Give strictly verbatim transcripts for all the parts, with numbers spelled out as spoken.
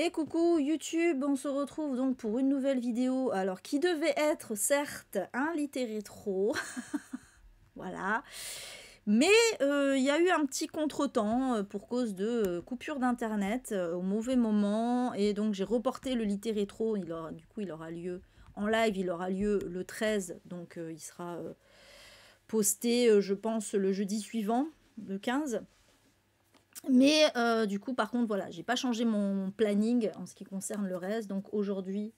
Et coucou YouTube, on se retrouve donc pour une nouvelle vidéo, alors qui devait être certes un littérétro, voilà, mais il euh, y a eu un petit contretemps pour cause de coupure d'internet euh, au mauvais moment, et donc j'ai reporté le littérétro. Il aura, du coup il aura lieu en live, il aura lieu le treize, donc euh, il sera euh, posté euh, je pense le jeudi suivant, le quinze. Mais euh, du coup, par contre, voilà, j'ai pas changé mon planning en ce qui concerne le reste. Donc aujourd'hui,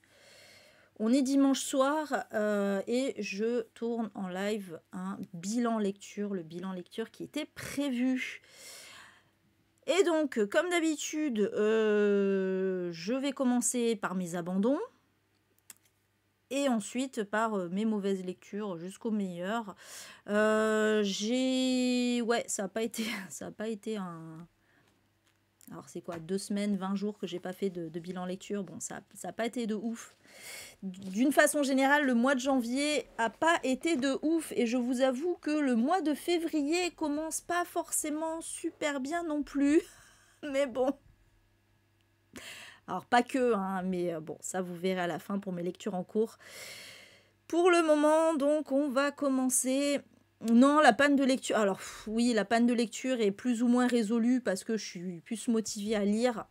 on est dimanche soir euh, et je tourne en live un bilan lecture, le bilan lecture qui était prévu. Et donc, comme d'habitude, euh, je vais commencer par mes abandons et ensuite par euh, mes mauvaises lectures jusqu'aux meilleures. Euh, j'ai... Ouais, ça n'a pas été, ça a pas été un... Alors c'est quoi, deux semaines, vingt jours que j'ai pas fait de, de bilan lecture. Bon, ça n'a pas été de ouf. D'une façon générale, le mois de janvier a pas été de ouf. Et je vous avoue que le mois de février commence pas forcément super bien non plus. Mais bon... Alors pas que, hein, mais bon, ça vous verrez à la fin pour mes lectures en cours. Pour le moment, donc, on va commencer... Non, la panne de lecture... Alors pff, oui, la panne de lecture est plus ou moins résolue parce que je suis plus motivée à lire.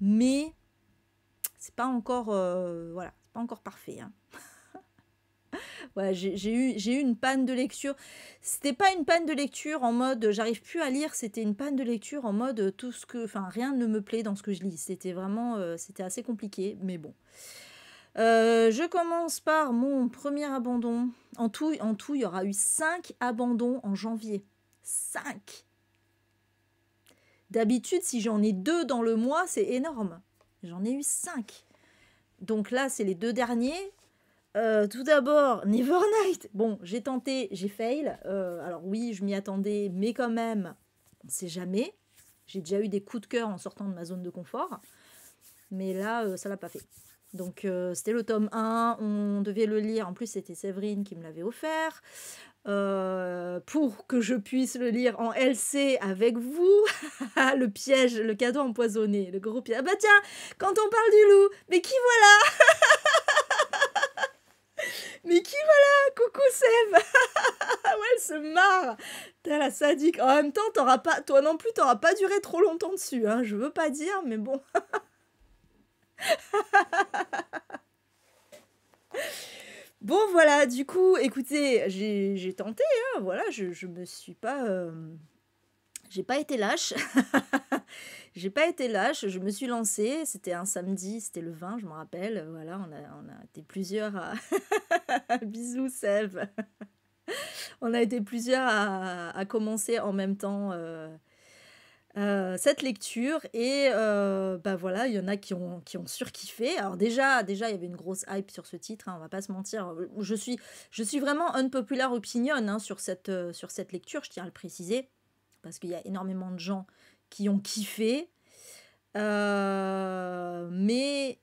Mais c'est pas encore... Euh, voilà, c'est pas encore parfait. Hein. Ouais, j'ai eu, j'ai eu une panne de lecture. C'était pas une panne de lecture en mode j'arrive plus à lire, c'était une panne de lecture en mode tout ce que, enfin rien ne me plaît dans ce que je lis. C'était vraiment, euh, c'était assez compliqué, mais bon. Euh, je commence par mon premier abandon. En tout, en tout, il y aura eu cinq abandons en janvier. cinq. D'habitude, si j'en ai deux dans le mois, c'est énorme. J'en ai eu cinq. Donc là, c'est les deux derniers. Euh, tout d'abord, Nevernight. Bon, j'ai tenté, j'ai fail. Euh, alors oui, je m'y attendais, mais quand même, on ne sait jamais. J'ai déjà eu des coups de cœur en sortant de ma zone de confort. Mais là, euh, ça ne l'a pas fait. Donc, euh, c'était le tome un. On devait le lire. En plus, c'était Séverine qui me l'avait offert. Euh, pour que je puisse le lire en L C avec vous. Le piège, le cadeau empoisonné. Le gros piège. Ah bah tiens, quand on parle du loup, mais qui voilà? Mais qui voilà? Coucou Seb. Ouais, elle se marre. T'as la sadique. En même temps, t'auras pas, toi non plus, t'auras pas duré trop longtemps dessus. Hein. Je veux pas dire, mais bon. Bon, voilà. Du coup, écoutez, j'ai tenté. Hein, voilà, je, je me suis pas... Euh... J'ai pas été lâche. J'ai pas été lâche, je me suis lancée. C'était un samedi, c'était le vingt, je m'en rappelle. Voilà, on a, on a été plusieurs à... Bisous, Seb. On a été plusieurs à, à commencer en même temps euh, euh, cette lecture. Et euh, bah voilà, il y en a qui ont, qui ont surkiffé. Alors déjà, déjà, il y avait une grosse hype sur ce titre, hein, on va pas se mentir. Je suis, je suis vraiment unpopular opinion hein, sur, cette, euh, sur cette lecture, je tiens à le préciser. Parce qu'il y a énormément de gens qui ont kiffé. Euh, mais,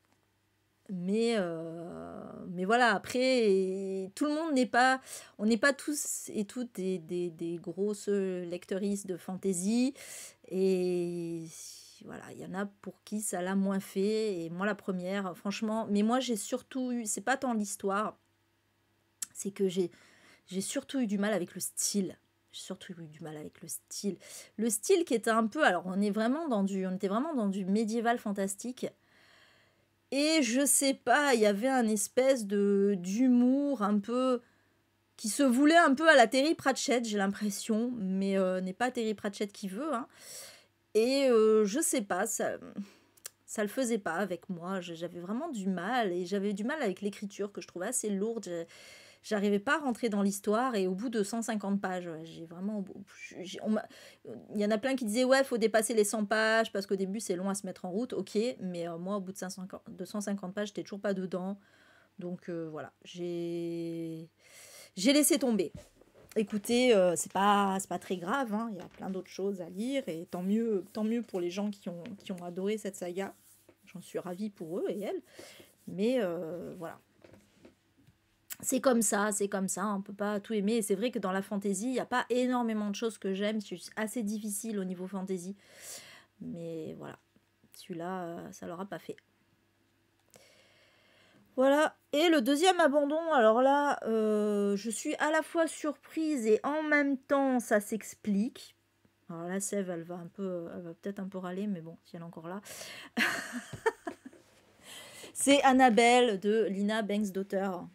mais, euh, mais voilà, après, tout le monde n'est pas... On n'est pas tous et toutes des, des, des grosses lectrices de fantasy. Et voilà, il y en a pour qui ça l'a moins fait. Et moi, la première, franchement... Mais moi, j'ai surtout eu... C'est pas tant l'histoire. C'est que j'ai j'ai surtout eu du mal avec le style. J'ai surtout eu du mal avec le style. Le style qui était un peu... Alors, on, est vraiment dans du, on était vraiment dans du médiéval fantastique. Et je sais pas, il y avait un espèce de d'humour un peu... qui se voulait un peu à la Terry Pratchett, j'ai l'impression. Mais euh, n'est pas Terry Pratchett qui veut. Hein. Et euh, je sais pas, ça... Ça le faisait pas avec moi. J'avais vraiment du mal. Et j'avais du mal avec l'écriture que je trouvais assez lourde. J'arrivais pas à rentrer dans l'histoire et au bout de cent cinquante pages, ouais, j'ai vraiment... Il y en a plein qui disaient, ouais, faut dépasser les cent pages parce qu'au début, c'est long à se mettre en route, ok, mais euh, moi, au bout de cinq cents, deux cent cinquante pages, j'étais toujours pas dedans. Donc, euh, voilà, j'ai laissé tomber. Écoutez, euh, c'est pas, pas très grave, hein. Il y a plein d'autres choses à lire et tant mieux, tant mieux pour les gens qui ont, qui ont adoré cette saga. J'en suis ravie pour eux et elles, mais euh, voilà. C'est comme ça, c'est comme ça, on ne peut pas tout aimer. Et c'est vrai que dans la fantasy, il n'y a pas énormément de choses que j'aime. C'est assez difficile au niveau fantasy. Mais voilà. Celui-là, euh, ça l'aura pas fait. Voilà. Et le deuxième abandon, alors là, euh, je suis à la fois surprise et en même temps, ça s'explique. Alors là, Sève, elle va un peu, elle va peut-être un peu râler, mais bon, si elle est encore là. C'est Annabelle de Lina Banks d'auteur.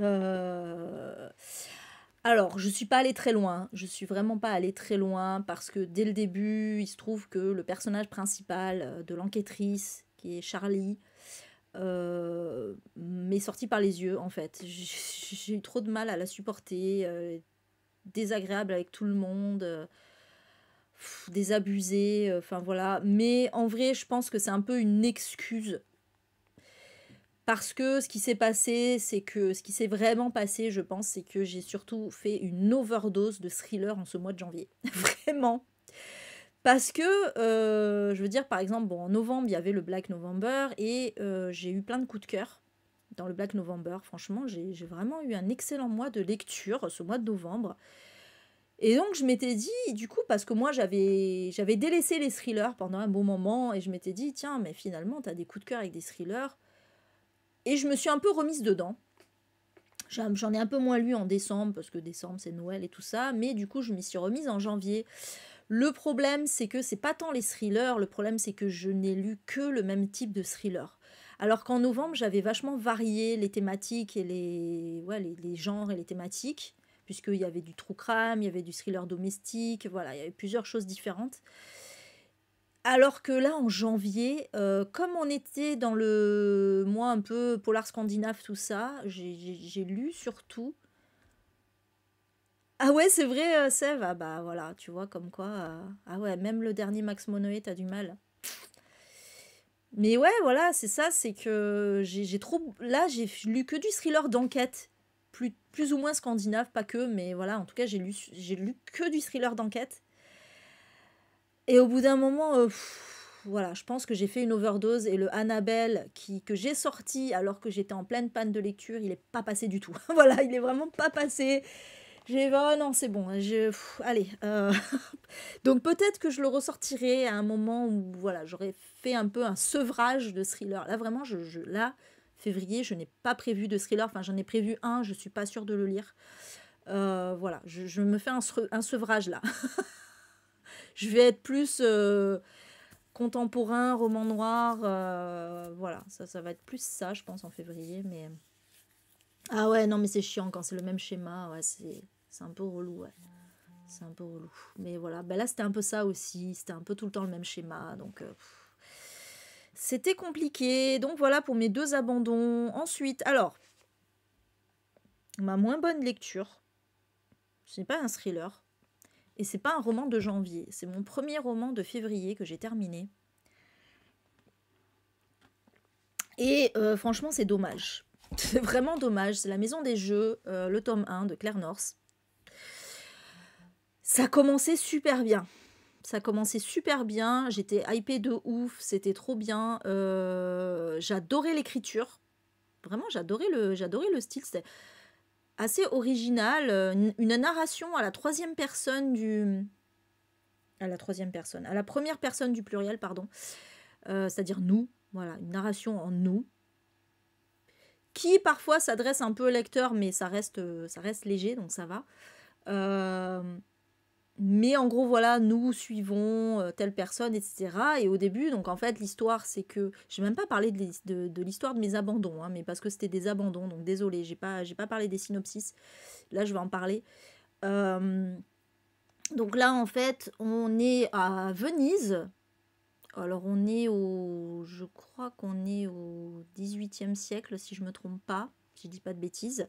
Euh... Alors, je ne suis pas allée très loin. Je ne suis vraiment pas allée très loin parce que dès le début, il se trouve que le personnage principal de l'enquêtrice, qui est Charlie, euh, m'est sorti par les yeux, en fait. J'ai eu trop de mal à la supporter, euh, désagréable avec tout le monde, euh, pff, désabusée, enfin euh, voilà. Mais en vrai, je pense que c'est un peu une excuse. Parce que ce qui s'est passé, c'est que ce qui s'est vraiment passé, je pense, c'est que j'ai surtout fait une overdose de thriller en ce mois de janvier. Vraiment. Parce que, euh, je veux dire, par exemple, bon, en novembre, il y avait le Black November et euh, j'ai eu plein de coups de cœur dans le Black November. Franchement, j'ai vraiment eu un excellent mois de lecture ce mois de novembre. Et donc, je m'étais dit, du coup, parce que moi, j'avais délaissé les thrillers pendant un bon moment et je m'étais dit, tiens, mais finalement, t'as des coups de cœur avec des thrillers. Et je me suis un peu remise dedans. J'en ai un peu moins lu en décembre, parce que décembre, c'est Noël et tout ça. Mais du coup, je m'y suis remise en janvier. Le problème, c'est que c'est pas tant les thrillers. Le problème, c'est que je n'ai lu que le même type de thriller. Alors qu'en novembre, j'avais vachement varié les thématiques et les, ouais, les, les genres et les thématiques. Puisqu'il y avait du true crime, il y avait du thriller domestique. Voilà, il y avait plusieurs choses différentes. Alors que là, en janvier, euh, comme on était dans le mois un peu polar scandinave, tout ça, j'ai lu surtout. Ah ouais, c'est vrai, Sève. Ah bah voilà, tu vois, comme quoi. Euh... Ah ouais, même le dernier Max Monoé, t'as du mal. Mais ouais, voilà, c'est ça, c'est que j'ai trop. Là, j'ai lu que du thriller d'enquête, plus, plus ou moins scandinave, pas que, mais voilà, en tout cas, j'ai lu, lu que du thriller d'enquête. Et au bout d'un moment, euh, pff, voilà, je pense que j'ai fait une overdose et le Annabelle qui, que j'ai sorti alors que j'étais en pleine panne de lecture, il n'est pas passé du tout. Voilà, il n'est vraiment pas passé. J'ai oh non, c'est bon, je, pff, allez. Euh... Donc peut-être que je le ressortirai à un moment où voilà, j'aurais fait un peu un sevrage de thriller. Là, vraiment, je, je, là, février, je n'ai pas prévu de thriller. Enfin, j'en ai prévu un, je ne suis pas sûre de le lire. Euh, voilà, je, je me fais un, un sevrage là. Je vais être plus euh, contemporain, roman noir, euh, voilà, ça, ça va être plus ça, je pense, en février, mais... Ah ouais, non, mais c'est chiant quand c'est le même schéma, ouais, c'est un peu relou, ouais, c'est un peu relou, mais voilà, ben là, c'était un peu ça aussi, c'était un peu tout le temps le même schéma, donc... Euh, c'était compliqué, donc voilà pour mes deux abandons. Ensuite, alors, ma moins bonne lecture, ce n'est pas un thriller, et c'est pas un roman de janvier, c'est mon premier roman de février que j'ai terminé. Et euh, franchement, c'est dommage. C'est vraiment dommage. C'est La Maison des Jeux, euh, le tome un de Claire North. Ça commençait super bien. Ça commençait super bien. J'étais hypée de ouf. C'était trop bien. Euh, j'adorais l'écriture. Vraiment, j'adorais le, j'adorais le style. C'était... assez original, une narration à la troisième personne du... à la troisième personne, à la première personne du pluriel, pardon, euh, c'est-à-dire nous, voilà, une narration en nous, qui parfois s'adresse un peu au lecteur, mais ça reste, ça reste léger, donc ça va. Euh, mais en gros, voilà, nous suivons telle personne, et cetera. Et au début, donc en fait, l'histoire, c'est que... Je n'ai même pas parlé de, de, de l'histoire de mes abandons, hein, mais parce que c'était des abandons, donc désolé, je n'ai pas, j'ai pas parlé des synopsis. Là, je vais en parler. Euh... Donc là, en fait, on est à Venise. Alors, on est au... Je crois qu'on est au dix-huitième siècle, si je ne me trompe pas, si je ne dis pas de bêtises.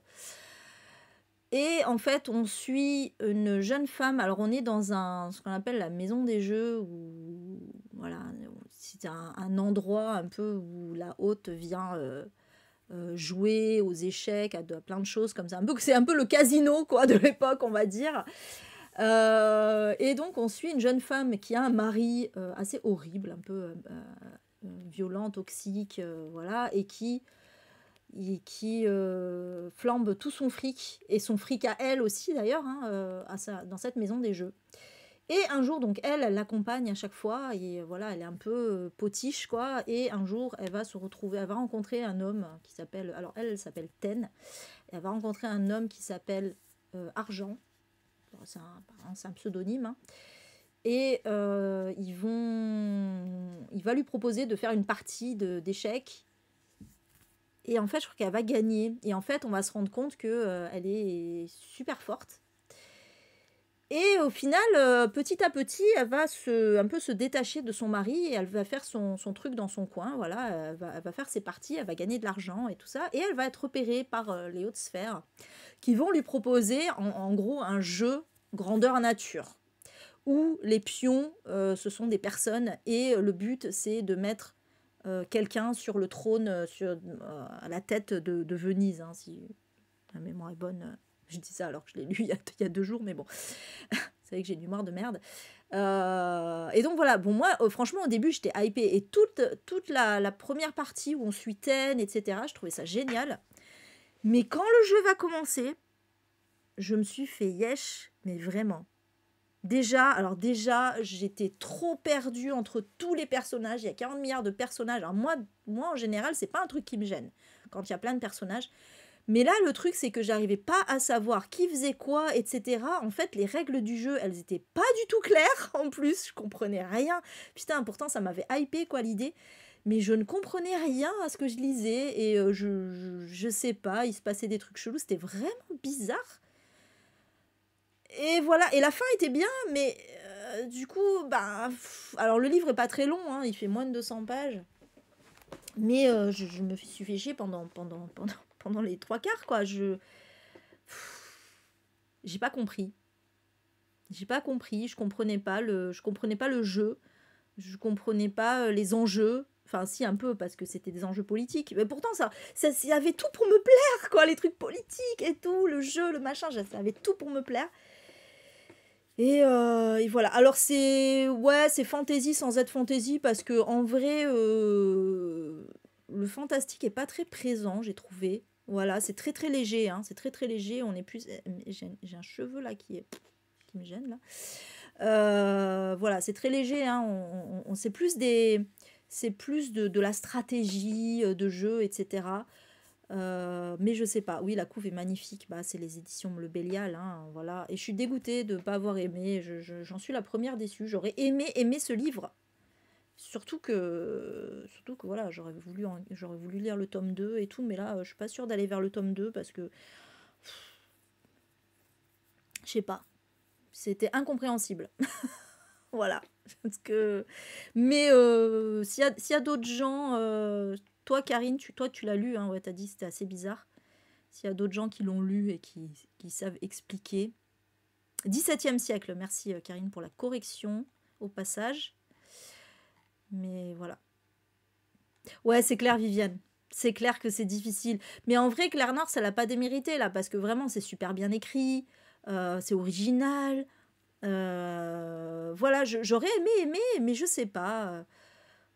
Et en fait, on suit une jeune femme. Alors, on est dans un, ce qu'on appelle la maison des jeux, où voilà, c'est un, un endroit un peu où la haute vient euh, euh, jouer aux échecs, à, de, à plein de choses comme ça. C'est un peu le casino quoi, de l'époque, on va dire. Euh, et donc, on suit une jeune femme qui a un mari euh, assez horrible, un peu euh, violent, toxique, euh, voilà, et qui... et qui euh, flambe tout son fric, et son fric à elle aussi d'ailleurs, hein, euh, dans cette maison des jeux. Et un jour, donc elle, elle l'accompagne à chaque fois, et voilà, elle est un peu potiche, quoi. Et un jour, elle va se retrouver, elle va rencontrer un homme qui s'appelle, alors elle, elle s'appelle Ten, elle va rencontrer un homme qui s'appelle euh, Argent, c'est un, un pseudonyme, hein. Et euh, ils vont, il va lui proposer de faire une partie d'échecs. Et en fait, je crois qu'elle va gagner. Et en fait, on va se rendre compte qu'elle euh, est super forte. Et au final, euh, petit à petit, elle va se, un peu se détacher de son mari et elle va faire son, son truc dans son coin. Voilà, elle va, elle va faire ses parties, elle va gagner de l'argent et tout ça. Et elle va être repérée par euh, les hautes sphères qui vont lui proposer en, en gros un jeu grandeur nature où les pions, euh, ce sont des personnes et le but, c'est de mettre euh, quelqu'un sur le trône, sur, euh, à la tête de, de Venise, hein, si la mémoire est bonne. Je dis ça alors que je l'ai lu il y, a, il y a deux jours, mais bon, vous savez que j'ai une mémoire de merde. Euh, et donc voilà, bon moi, franchement, au début, j'étais hypée. Et toute, toute la, la première partie où on suit Ten, et cetera, je trouvais ça génial. Mais quand le jeu va commencer, je me suis fait yesh, mais vraiment. Déjà, alors déjà, j'étais trop perdue entre tous les personnages. Il y a quarante milliards de personnages. Alors moi, moi en général, c'est pas un truc qui me gêne quand il y a plein de personnages. Mais là, le truc, c'est que j'arrivais pas à savoir qui faisait quoi, et cetera. En fait, les règles du jeu, elles étaient pas du tout claires. En plus, je comprenais rien. Putain, pourtant, ça m'avait hypé, quoi, l'idée. Mais je ne comprenais rien à ce que je lisais. Et euh, je, je, je sais pas, il se passait des trucs chelous. C'était vraiment bizarre. Et voilà. Et la fin était bien, mais euh, du coup, bah, pff, alors le livre est pas très long, hein, il fait moins de deux cents pages. Mais euh, je, je me suis fait chier pendant... pendant, pendant... pendant les trois quarts, quoi. Je... J'ai pas compris. J'ai pas compris. Je comprenais pas le... Je comprenais pas le jeu. Je comprenais pas les enjeux. Enfin, si, un peu, parce que c'était des enjeux politiques. Mais pourtant, ça... Ça, ça avait tout pour me plaire, quoi. Les trucs politiques et tout. Le jeu, le machin. Ça avait tout pour me plaire. Et, euh, et voilà. Alors, c'est... Ouais, c'est fantasy sans être fantasy, parce que, en vrai... Euh... Le fantastique n'est pas très présent, j'ai trouvé. Voilà, c'est très très léger, hein. C'est très très léger. On est plus... J'ai un cheveu là qui est... qui me gêne là. Euh, voilà, c'est très léger, hein. On, on, on c'est plus des, c'est plus de, de la stratégie de jeu, et cetera. Euh, mais je sais pas. Oui, la couve est magnifique. Bah, c'est les éditions Le Bélial, hein, voilà. Et je suis dégoûtée de ne pas avoir aimé. Je, je, j'en suis la première déçue. J'aurais aimé aimer ce livre. Surtout que, surtout que voilà, j'aurais voulu, j'aurais voulu lire le tome deux et tout, mais là, je suis pas sûre d'aller vers le tome deux parce que... Je sais pas. C'était incompréhensible. Voilà. Parce que... Mais euh, s'il y a, s'il y a d'autres gens... Euh, toi, Karine, tu, toi, tu l'as lu, hein, ouais, t'as dit que c'était assez bizarre. S'il y a d'autres gens qui l'ont lu et qui, qui savent expliquer. dix-septième siècle. Merci, Karine, pour la correction au passage. Mais voilà. Ouais, c'est clair, Viviane. C'est clair que c'est difficile. Mais en vrai, Claire North, elle n'a pas démérité, là, parce que vraiment, c'est super bien écrit, euh, c'est original. Euh, voilà, j'aurais aimé, aimé, mais je sais pas.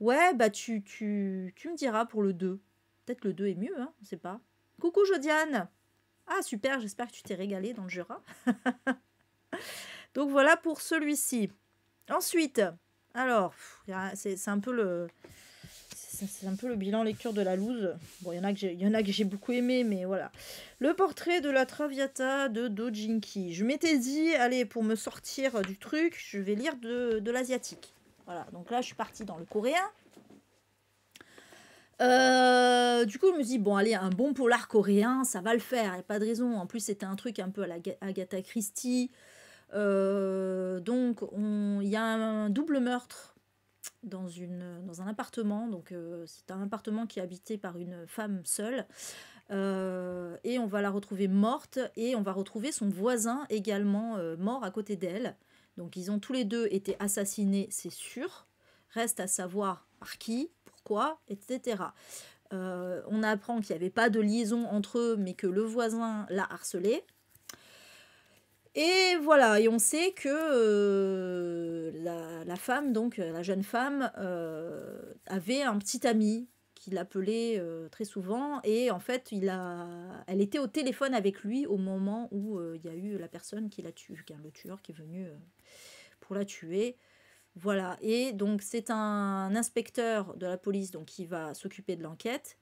Ouais, bah, tu, tu, tu me diras pour le deux. Peut-être le deux est mieux, hein, on sait pas. Coucou, Jodiane. Ah, super, j'espère que tu t'es régalée dans le Jura. Donc, voilà pour celui-ci. Ensuite... Alors, c'est un peu le c'est un peu le bilan lecture de la loose. Bon, il y en a que j'ai il y en a que j'ai beaucoup aimé, mais voilà. Le portrait de la Traviata de Do Jin-gi. Je m'étais dit, allez, pour me sortir du truc, je vais lire de, de l'asiatique. Voilà, donc là, je suis partie dans le coréen. Euh, du coup, je me dis, bon, allez, un bon polar coréen, ça va le faire, il n'y a pas de raison. En plus, c'était un truc un peu à la Agatha Christie. Euh, donc il y a un double meurtre dans, une, dans un appartement, donc euh, c'est un appartement qui est habité par une femme seule, euh, et on va la retrouver morte et on va retrouver son voisin également euh, mort à côté d'elle, donc ils ont tous les deux été assassinés, c'est sûr, reste à savoir par qui, pourquoi, et cetera. Euh, on apprend qu'il n'y avait pas de liaison entre eux mais que le voisin l'a harcelé. Et voilà, et on sait que euh, la, la femme, donc la jeune femme, euh, avait un petit ami qui l'appelait euh, très souvent. Et en fait, il a, elle était au téléphone avec lui au moment où euh, il y a eu la personne qui l'a tué, le tueur qui est venu euh, pour pour la tuer. Voilà, et donc c'est un inspecteur de la police donc, qui va s'occuper de l'enquête.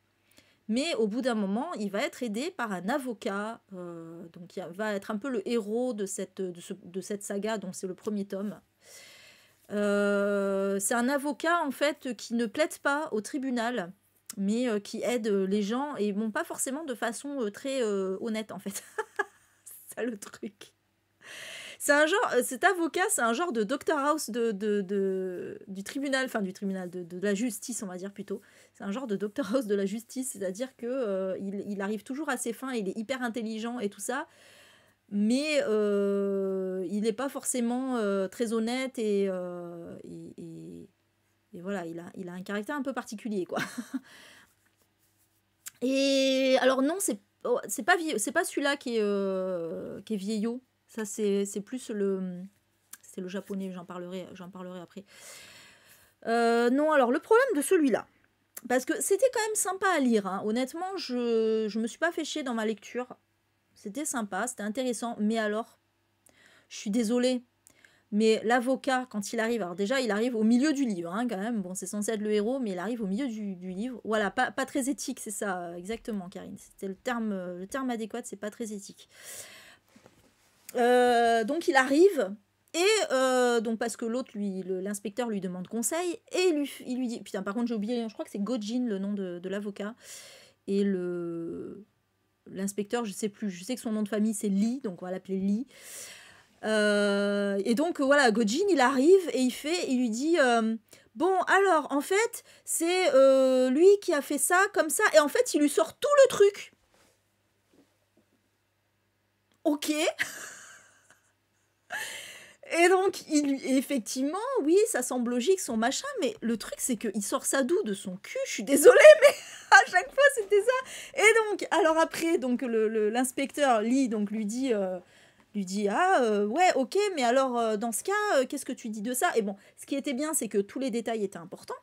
Mais au bout d'un moment, il va être aidé par un avocat, euh, donc il va être un peu le héros de cette, de ce, de cette saga, donc c'est le premier tome. Euh, c'est un avocat en fait qui ne plaide pas au tribunal, mais euh, qui aide les gens, et bon, pas forcément de façon euh, très euh, honnête en fait. C'est ça le truc. C'est un genre, cet avocat, c'est un genre de Doctor House de, de, de, du tribunal, enfin du tribunal, de, de la justice, on va dire plutôt. C'est un genre de Doctor House de la justice, c'est-à-dire qu'il euh, il arrive toujours à ses fins, il est hyper intelligent et tout ça, mais euh, il n'est pas forcément euh, très honnête et, euh, et, et, et voilà, il a, il a un caractère un peu particulier, quoi. Et alors non, c'est pas, pas celui-là qui, euh, qui est vieillot. Ça, c'est plus le... C'est le japonais, j'en parlerai, j'en parlerai après. Euh, non, alors, le problème de celui-là, parce que c'était quand même sympa à lire, hein. Honnêtement, je ne me suis pas fait chier dans ma lecture. C'était sympa, c'était intéressant, mais alors, je suis désolée, mais l'avocat, quand il arrive, alors déjà, il arrive au milieu du livre, hein, quand même. Bon, c'est censé être le héros, mais il arrive au milieu du, du livre. Voilà, pas, pas très éthique, c'est ça, exactement, Karine. C'était le terme, le terme adéquat, c'est pas très éthique. Euh, donc il arrive et euh, donc parce que l'autre lui l'inspecteur lui demande conseil et lui, il lui dit putain par contre j'ai oublié, je crois que c'est Gojin le nom de, de l'avocat, et le l'inspecteur je sais plus, je sais que son nom de famille c'est Lee, donc on va l'appeler Lee, euh, et donc voilà, Gojin il arrive et il fait, il lui dit euh, bon alors en fait c'est euh, lui qui a fait ça comme ça, et en fait il lui sort tout le truc. Ok. Et donc, il, effectivement, oui, ça semble logique, son machin, mais le truc, c'est qu'il sort sa doux de son cul, je suis désolée, mais à chaque fois, c'était ça. Et donc, alors après, donc l'inspecteur Lee donc, lui dit, euh, lui dit « Ah, euh, ouais, ok, mais alors, euh, dans ce cas, euh, qu'est-ce que tu dis de ça ?» Et bon, ce qui était bien, c'est que tous les détails étaient importants.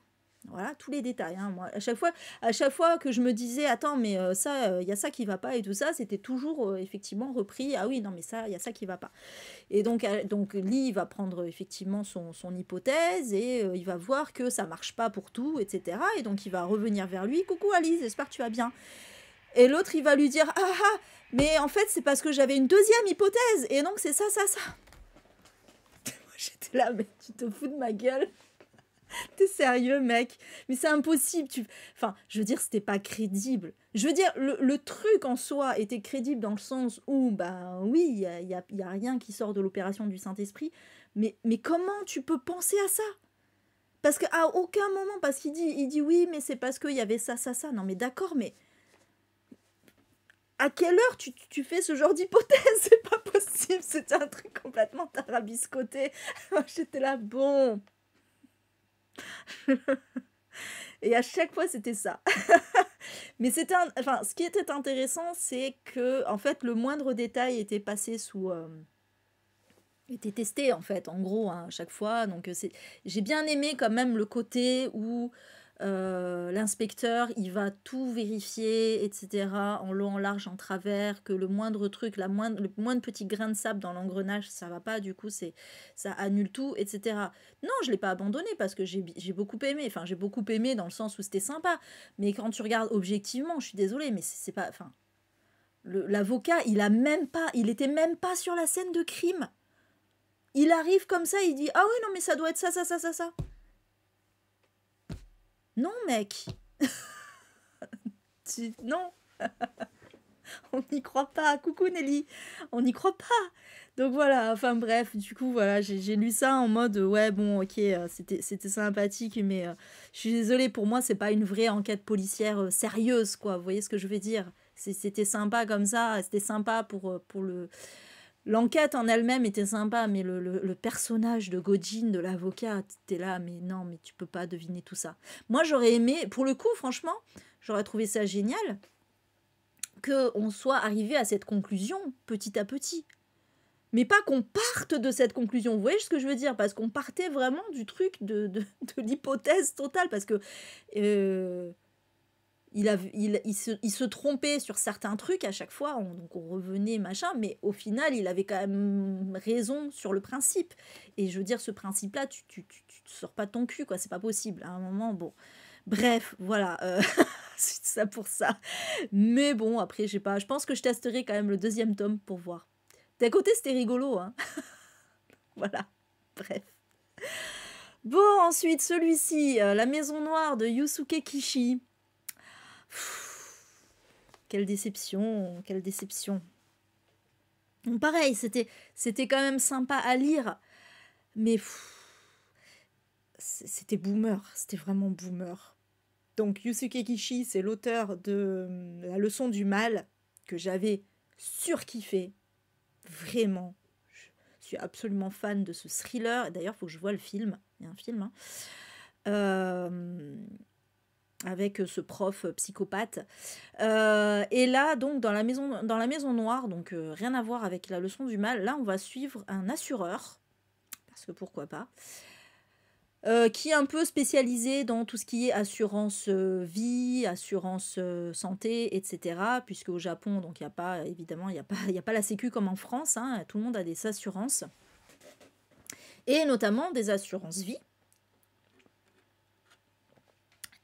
Voilà, tous les détails. Hein. Moi, à chaque fois, à chaque fois que je me disais, attends, mais euh, ça, il euh, y a ça qui va pas et tout ça, c'était toujours euh, effectivement repris. Ah oui, non, mais ça, il y a ça qui va pas. Et donc, euh, donc Lee va prendre effectivement son, son hypothèse et euh, il va voir que ça marche pas pour tout, et cetera. Et donc, il va revenir vers lui. Coucou Alice, j'espère que tu vas bien. Et l'autre, il va lui dire, ah, ah mais en fait, c'est parce que j'avais une deuxième hypothèse. Et donc, c'est ça, ça, ça. Moi, j'étais là, mais tu te fous de ma gueule. T'es sérieux, mec? Mais c'est impossible. Tu... Enfin, je veux dire, c'était pas crédible. Je veux dire, le, le truc en soi était crédible dans le sens où, ben oui, il n'y a, y a, y a rien qui sort de l'opération du Saint-Esprit. Mais, mais comment tu peux penser à ça? Parce qu'à aucun moment, parce qu'il dit, il dit oui, mais c'est parce qu'il y avait ça, ça, ça. Non, mais d'accord, mais à quelle heure tu, tu fais ce genre d'hypothèse? C'est pas possible. C'était un truc complètement tarabiscoté. J'étais là, bon... Et à chaque fois c'était ça. Mais c'était un... enfin ce qui était intéressant c'est que en fait le moindre détail était passé sous euh... était testé en fait en gros hein, à chaque fois, donc c'est j'ai bien aimé quand même le côté où euh, l'inspecteur il va tout vérifier etc en long en large en travers, que le moindre truc la moindre le moindre petit grain de sable dans l'engrenage ça va pas, du coup c'est ça annule tout etc. Non je l'ai pas abandonné parce que j'ai j'ai beaucoup aimé, enfin j'ai beaucoup aimé dans le sens où c'était sympa, mais quand tu regardes objectivement je suis désolée mais c'est pas enfin l'avocat il a même pas il était même pas sur la scène de crime, il arrive comme ça il dit ah oui non mais ça doit être ça ça ça ça ça. Non, mec. tu... Non. On n'y croit pas. Coucou, Nelly. On n'y croit pas. Donc, voilà. Enfin, bref. Du coup, voilà. J'ai lu ça en mode, ouais, bon, ok, c'était sympathique, mais euh, je suis désolée. Pour moi, c'est pas une vraie enquête policière euh, sérieuse, quoi. Vous voyez ce que je veux dire? C'était sympa comme ça. C'était sympa pour, pour le... L'enquête en elle-même était sympa, mais le, le, le personnage de Gojin, de l'avocat, t'es là, mais non, mais tu peux pas deviner tout ça. Moi, j'aurais aimé, pour le coup, franchement, j'aurais trouvé ça génial qu'on soit arrivé à cette conclusion petit à petit. Mais pas qu'on parte de cette conclusion, vous voyez ce que je veux dire? Parce qu'on partait vraiment du truc de, de, de l'hypothèse totale, parce que... Euh, il, a, il, il, se, il se trompait sur certains trucs à chaque fois, on, donc on revenait, machin, mais au final, il avait quand même raison sur le principe. Et je veux dire, ce principe-là, tu, tu, tu, tu te sors pas de ton cul, quoi, c'est pas possible. À un moment, bon... Bref, voilà, euh, c'est ça pour ça. Mais bon, après, je sais pas, je pense que je testerai quand même le deuxième tome pour voir. D'un côté, c'était rigolo, hein. Voilà, bref. Bon, ensuite, celui-ci, euh, La Maison Noire de Yusuke Kishi. Pff, quelle déception, quelle déception. Bon, pareil, c'était c'était quand même sympa à lire, mais... Pff, c'était boomer, c'était vraiment boomer. Donc Yusuke Kishi, c'est l'auteur de La Leçon du Mal, que j'avais surkiffé. Vraiment. Je suis absolument fan de ce thriller. D'ailleurs, il faut que je voie le film. Il y a un film. Hein. Euh, avec ce prof psychopathe. Euh, et là, donc, dans la maison, dans la maison noire, donc euh, rien à voir avec La Leçon du Mal, là, on va suivre un assureur. Parce que pourquoi pas. Euh, qui est un peu spécialisé dans tout ce qui est assurance euh, vie, assurance euh, santé, et cetera. Puisque au Japon, donc il n'y a pas, évidemment, il n'y a pas, il n'y a pas la sécu comme en France. Hein, tout le monde a des assurances. Et notamment des assurances vie.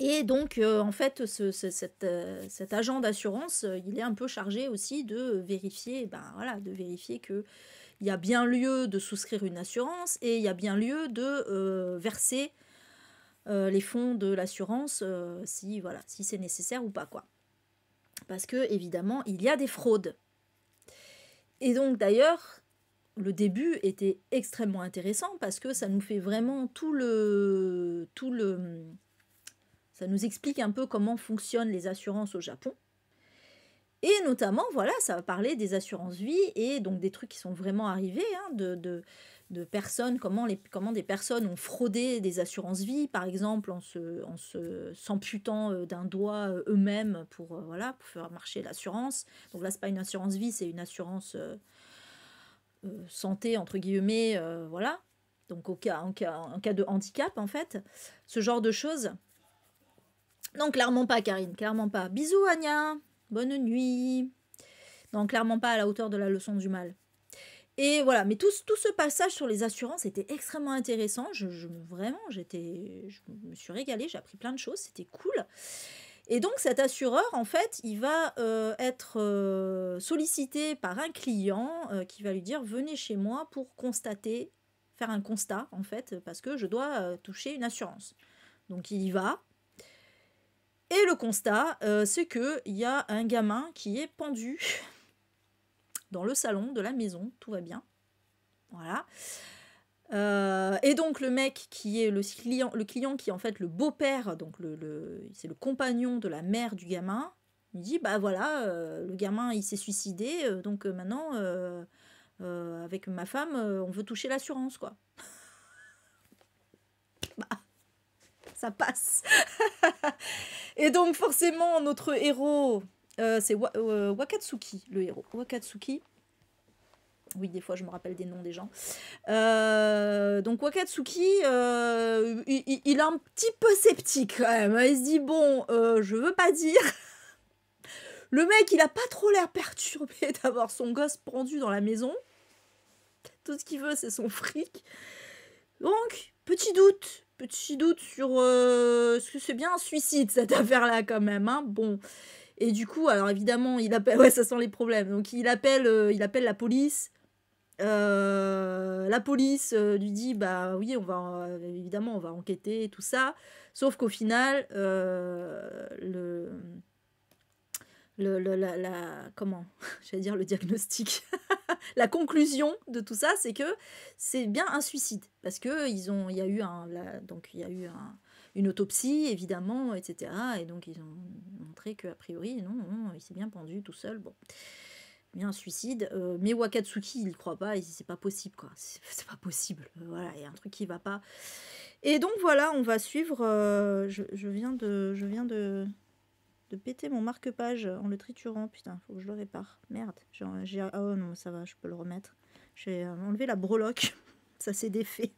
Et donc, euh, en fait, ce, ce, cet, euh, cet agent d'assurance, il est un peu chargé aussi de vérifier, ben voilà, de vérifier que... il y a bien lieu de souscrire une assurance et il y a bien lieu de euh, verser euh, les fonds de l'assurance euh, si, voilà, si c'est nécessaire ou pas, quoi. Parce que, évidemment, il y a des fraudes. Et donc, d'ailleurs, le début était extrêmement intéressant parce que ça nous fait vraiment tout le... tout le, ça nous explique un peu comment fonctionnent les assurances au Japon. Et notamment, voilà, ça va parler des assurances vie et donc des trucs qui sont vraiment arrivés, hein, de, de, de personnes, comment, les, comment des personnes ont fraudé des assurances vie, par exemple, en se, en se, s'amputant d'un doigt eux-mêmes pour, voilà, pour faire marcher l'assurance. Donc là, c'est pas une assurance vie, c'est une assurance euh, euh, santé, entre guillemets, euh, voilà. Donc au cas, en, cas, en cas de handicap, en fait, ce genre de choses. Non, clairement pas, Karine, clairement pas. Bisous, Anya! Bonne nuit. Non, clairement pas à la hauteur de La Leçon du Mal. Et voilà, mais tout, tout ce passage sur les assurances était extrêmement intéressant. Je, je, vraiment, j'étais, je me suis régalée, j'ai appris plein de choses, c'était cool. Et donc cet assureur, en fait, il va euh, être euh, sollicité par un client euh, qui va lui dire « Venez chez moi pour constater, faire un constat, en fait, parce que je dois euh, toucher une assurance. » Donc il y va. Et le constat, euh, c'est qu'il y a un gamin qui est pendu dans le salon de la maison. Tout va bien. Voilà. Euh, et donc, le mec qui est le client, le client qui est en fait le beau-père, donc le, le, c'est le compagnon de la mère du gamin, il dit, bah voilà, euh, le gamin, il s'est suicidé, euh, donc euh, maintenant, euh, euh, avec ma femme, euh, on veut toucher l'assurance, quoi. Bah... ça passe. Et donc forcément notre héros, euh, c'est Wa euh, Wakatsuki, le héros. Wakatsuki, oui, des fois je me rappelle des noms des gens. Euh, donc Wakatsuki, euh, il, il est un petit peu sceptique quand même. Il se dit bon, euh, je veux pas dire. Le mec, il a pas trop l'air perturbé d'avoir son gosse pendu dans la maison. Tout ce qu'il veut, c'est son fric. Donc petit doute. Petit doute sur euh, ce que c'est bien un suicide, cette affaire-là, quand même. Hein, bon. Et du coup, alors évidemment, il appelle... Ouais, ça sent les problèmes. Donc, il appelle, euh, il appelle la police. Euh, la police euh, lui dit, bah oui, on va, euh, évidemment, on va enquêter, tout ça. Sauf qu'au final, euh, le... Le, le, la, la, comment j'allais dire le diagnostic, la conclusion de tout ça, c'est que c'est bien un suicide parce que ils ont, il y a eu un, la, donc il y a eu un, une autopsie évidemment, et cetera. Et donc ils ont montré que a priori non, non, il s'est bien pendu tout seul. Bon, bien un suicide. Euh, mais Wakatsuki, il croit pas. C'est pas possible quoi. C'est pas possible. Voilà, il y a un truc qui va pas. Et donc voilà, on va suivre. Euh, je, je viens de, je viens de. de péter mon marque-page en le triturant. Putain, faut que je le répare. Merde. J'ai... Oh non, ça va, je peux le remettre. J'ai enlevé la breloque. Ça s'est défait.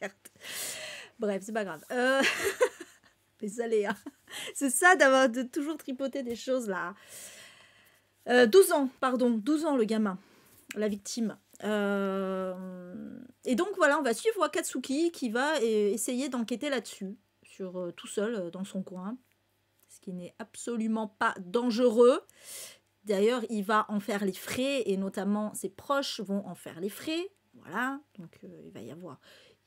Merde. Bref, c'est pas grave. Euh... Les aléas. Hein. C'est ça d'avoir de toujours tripoter des choses là. Euh, douze ans, pardon, douze ans le gamin, la victime. Euh... Et donc voilà, on va suivre Wakatsuki qui va essayer d'enquêter là-dessus, sur euh, tout seul euh, dans son coin, ce qui n'est absolument pas dangereux. D'ailleurs, il va en faire les frais et notamment ses proches vont en faire les frais. Voilà, donc euh, il va y avoir...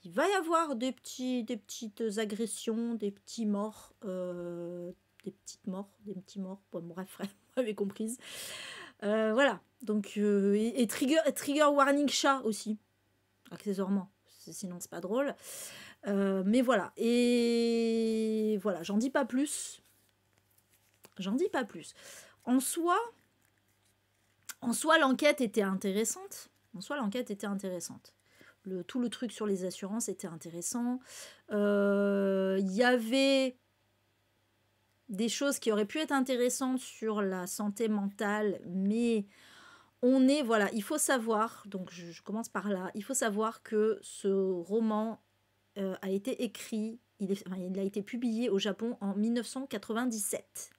Il va y avoir des, petits, des petites agressions, des petits morts, euh, des petites morts, des petits morts, bon, bref, vous avez compris. Euh, voilà, donc, euh, et, et trigger, trigger warning chat aussi, accessoirement, sinon c'est pas drôle. Euh, mais voilà, et voilà, j'en dis pas plus. J'en dis pas plus. En soi, en soi l'enquête était intéressante. En soi, l'enquête était intéressante. Le, tout le truc sur les assurances était intéressant. Il euh, y avait des choses qui auraient pu être intéressantes sur la santé mentale, mais on est, voilà, il faut savoir, donc je, je commence par là, il faut savoir que ce roman euh, a été écrit, il, est, enfin, il a été publié au Japon en mille neuf cent quatre-vingt-dix-sept.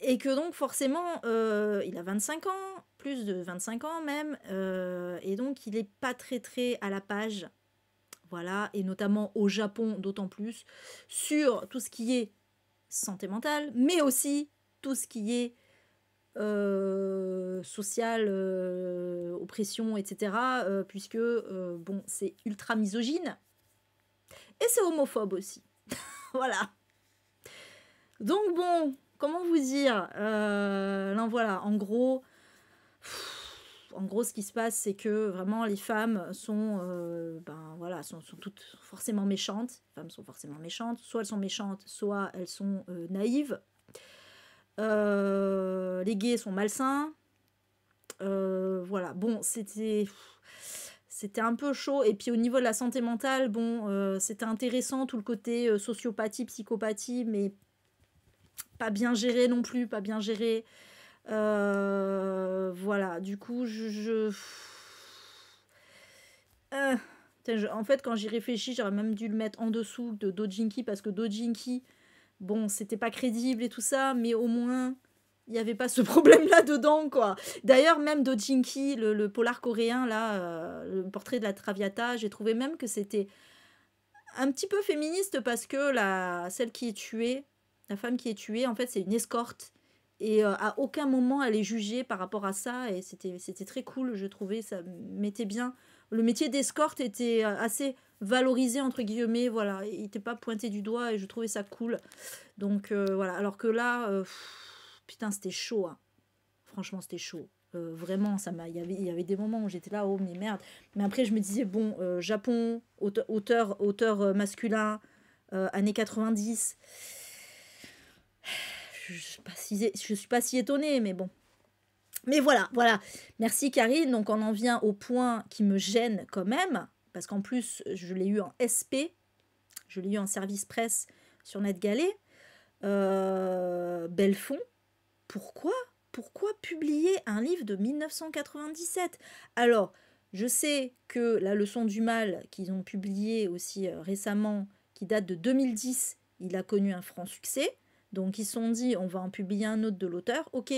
Et que donc forcément, euh, il a vingt-cinq ans, plus de vingt-cinq ans même, euh, et donc il n'est pas très très à la page, voilà, et notamment au Japon d'autant plus, sur tout ce qui est santé mentale, mais aussi tout ce qui est euh, social, euh, oppression, et cetera, euh, puisque, euh, bon, c'est ultra misogyne, et c'est homophobe aussi, voilà. Donc bon... Comment vous dire euh, là, voilà, en gros, pff, en gros, ce qui se passe, c'est que vraiment les femmes sont, euh, ben voilà, sont, sont toutes forcément méchantes. Les femmes sont forcément méchantes. Soit elles sont méchantes, soit elles sont euh, naïves. Euh, les gays sont malsains. Euh, voilà. Bon, c'était, c'était un peu chaud. Et puis au niveau de la santé mentale, bon, euh, c'était intéressant tout le côté euh, sociopathie, psychopathie, mais pas bien géré non plus, pas bien géré. Euh, voilà, du coup, je... je... Euh, putain, je en fait, quand j'y réfléchis, j'aurais même dû le mettre en dessous de Do Jin-gi, parce que Do Jin-gi, bon, c'était pas crédible et tout ça, mais au moins, il n'y avait pas ce problème-là dedans, quoi. D'ailleurs, même Do Jin-gi, le, le polar coréen, là, euh, le portrait de la Traviata, j'ai trouvé même que c'était un petit peu féministe, parce que la, celle qui est tuée, la femme qui est tuée, en fait, c'est une escorte. Et euh, à aucun moment, elle est jugée par rapport à ça. Et c'était très cool, je trouvais. Ça mettait bien. Le métier d'escorte était assez valorisé, entre guillemets. Voilà, il n'était pas pointé du doigt et je trouvais ça cool. Donc, euh, voilà. Alors que là, euh, pff, putain, c'était chaud. Hein. Franchement, c'était chaud. Euh, vraiment, ça m'a... Y avait, y avait des moments où j'étais là, oh, mais merde. Mais après, je me disais, bon, euh, Japon, auteur, auteur masculin, euh, années quatre-vingt-dix... Je ne suis, si, suis pas si étonnée, mais bon. Mais voilà, voilà. Merci Karine. Donc on en vient au point qui me gêne quand même, parce qu'en plus, je l'ai eu en S P, je l'ai eu en service presse sur NetGalley. Euh, Belfond, pourquoi, pourquoi publier un livre de mille neuf cent quatre-vingt-dix-sept? Alors, je sais que La Leçon du Mal, qu'ils ont publié aussi récemment, qui date de deux mille dix, il a connu un franc succès. Donc, ils se sont dit, on va en publier un autre de l'auteur. Ok,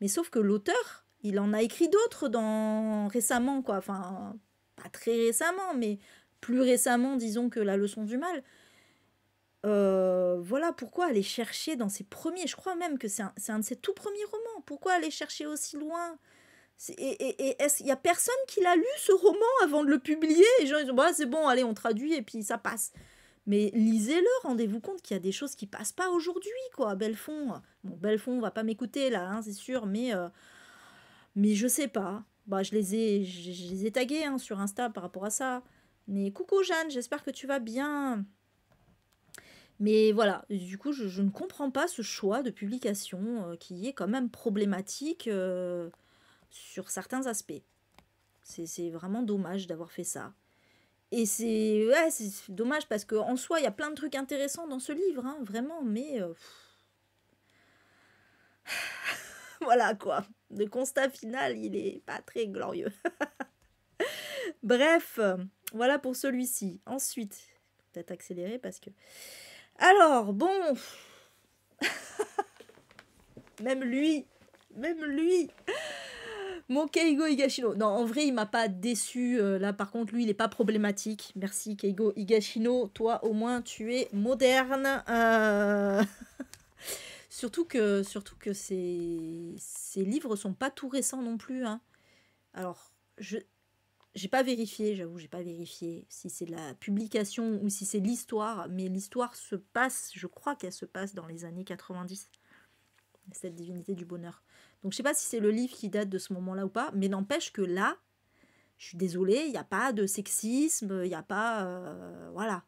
mais sauf que l'auteur, il en a écrit d'autres dans... récemment, quoi. Enfin, pas très récemment, mais plus récemment, disons, que La Leçon du Mal. Euh, voilà pourquoi aller chercher dans ses premiers... Je crois même que c'est un, un de ses tout premiers romans. Pourquoi aller chercher aussi loin? Et il n'y a personne qui l'a lu, ce roman, avant de le publier. Et les gens, ils disent, bah, c'est bon, allez, on traduit, et puis ça passe. Mais lisez-le, rendez-vous compte qu'il y a des choses qui passent pas aujourd'hui, quoi, Belfond. Bon, Belfond, on va pas m'écouter, là, hein, c'est sûr, mais, euh, mais je sais pas. Bah, je les ai, je, je les ai tagués hein, sur Insta par rapport à ça. Mais coucou, Jeanne, j'espère que tu vas bien. Mais voilà, du coup, je, je ne comprends pas ce choix de publication euh, qui est quand même problématique euh, sur certains aspects. C'est vraiment dommage d'avoir fait ça. Et c'est ouais, dommage parce qu'en soi, il y a plein de trucs intéressants dans ce livre, hein, vraiment, mais... Euh... voilà, quoi. Le constat final, il n'est pas très glorieux. Bref, voilà pour celui-ci. Ensuite, peut-être accélérer parce que... Alors, bon... même lui, même lui, mon Keigo Higashino. Non, en vrai, il m'a pas déçu. Euh, là, par contre, lui, il n'est pas problématique. Merci, Keigo Higashino. Toi, au moins, tu es moderne. Euh... surtout que, surtout que ces, ces livres sont pas tout récents non plus. Hein. Alors, je j'ai pas vérifié, j'avoue, j'ai pas vérifié si c'est la publication ou si c'est l'histoire. Mais l'histoire se passe, je crois qu'elle se passe dans les années quatre-vingt-dix. Cette divinité du bonheur. Donc je sais pas si c'est le livre qui date de ce moment-là ou pas, mais n'empêche que là, je suis désolée, il n'y a pas de sexisme, il n'y a pas... Euh, voilà.